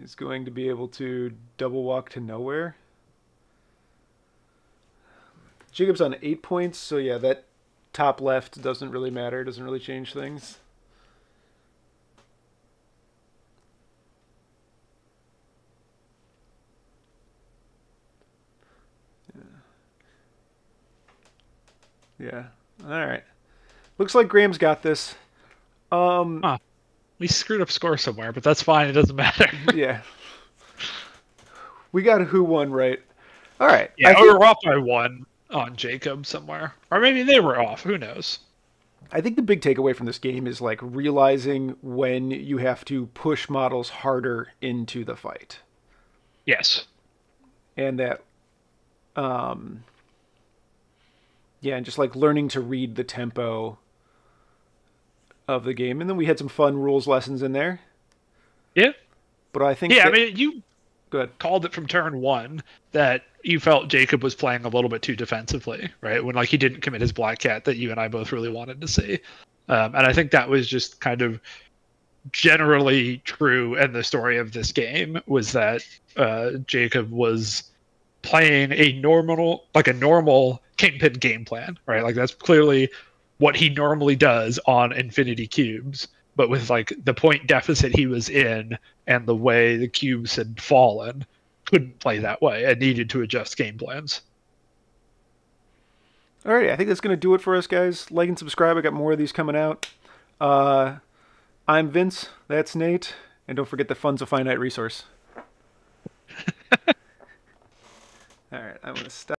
He's going to be able to double walk to nowhere. Jacob's on 8 points, so yeah, that top left doesn't really matter. Doesn't really change things. Yeah. All right. Looks like Graham's got this. We screwed up score somewhere, but that's fine. It doesn't matter. Yeah. We got who won right. All right. Yeah, we were off by one on Jacob somewhere. Or maybe they were off. Who knows? I think the big takeaway from this game is like realizing when you have to push models harder into the fight. Yes. And that... Yeah, and just like learning to read the tempo of the game. And then we had some fun rules lessons in there. Yeah. But I think... Yeah, I mean, you called it from turn one that you felt Jacob was playing a little bit too defensively, right? When like he didn't commit his Black Cat that you and I both really wanted to see. And I think that was just kind of generally true in the story of this game, was that Jacob was... playing a normal, like a normal Kingpin game plan, right? Like that's clearly what he normally does on Infinity Cubes, but with like the point deficit he was in and the way the cubes had fallen, couldn't play that way and needed to adjust game plans. All right, I think that's going to do it for us, guys. Like and subscribe. I got more of these coming out. I'm Vince. That's Nate. And don't forget that fun's a finite resource. All right, I want to stop.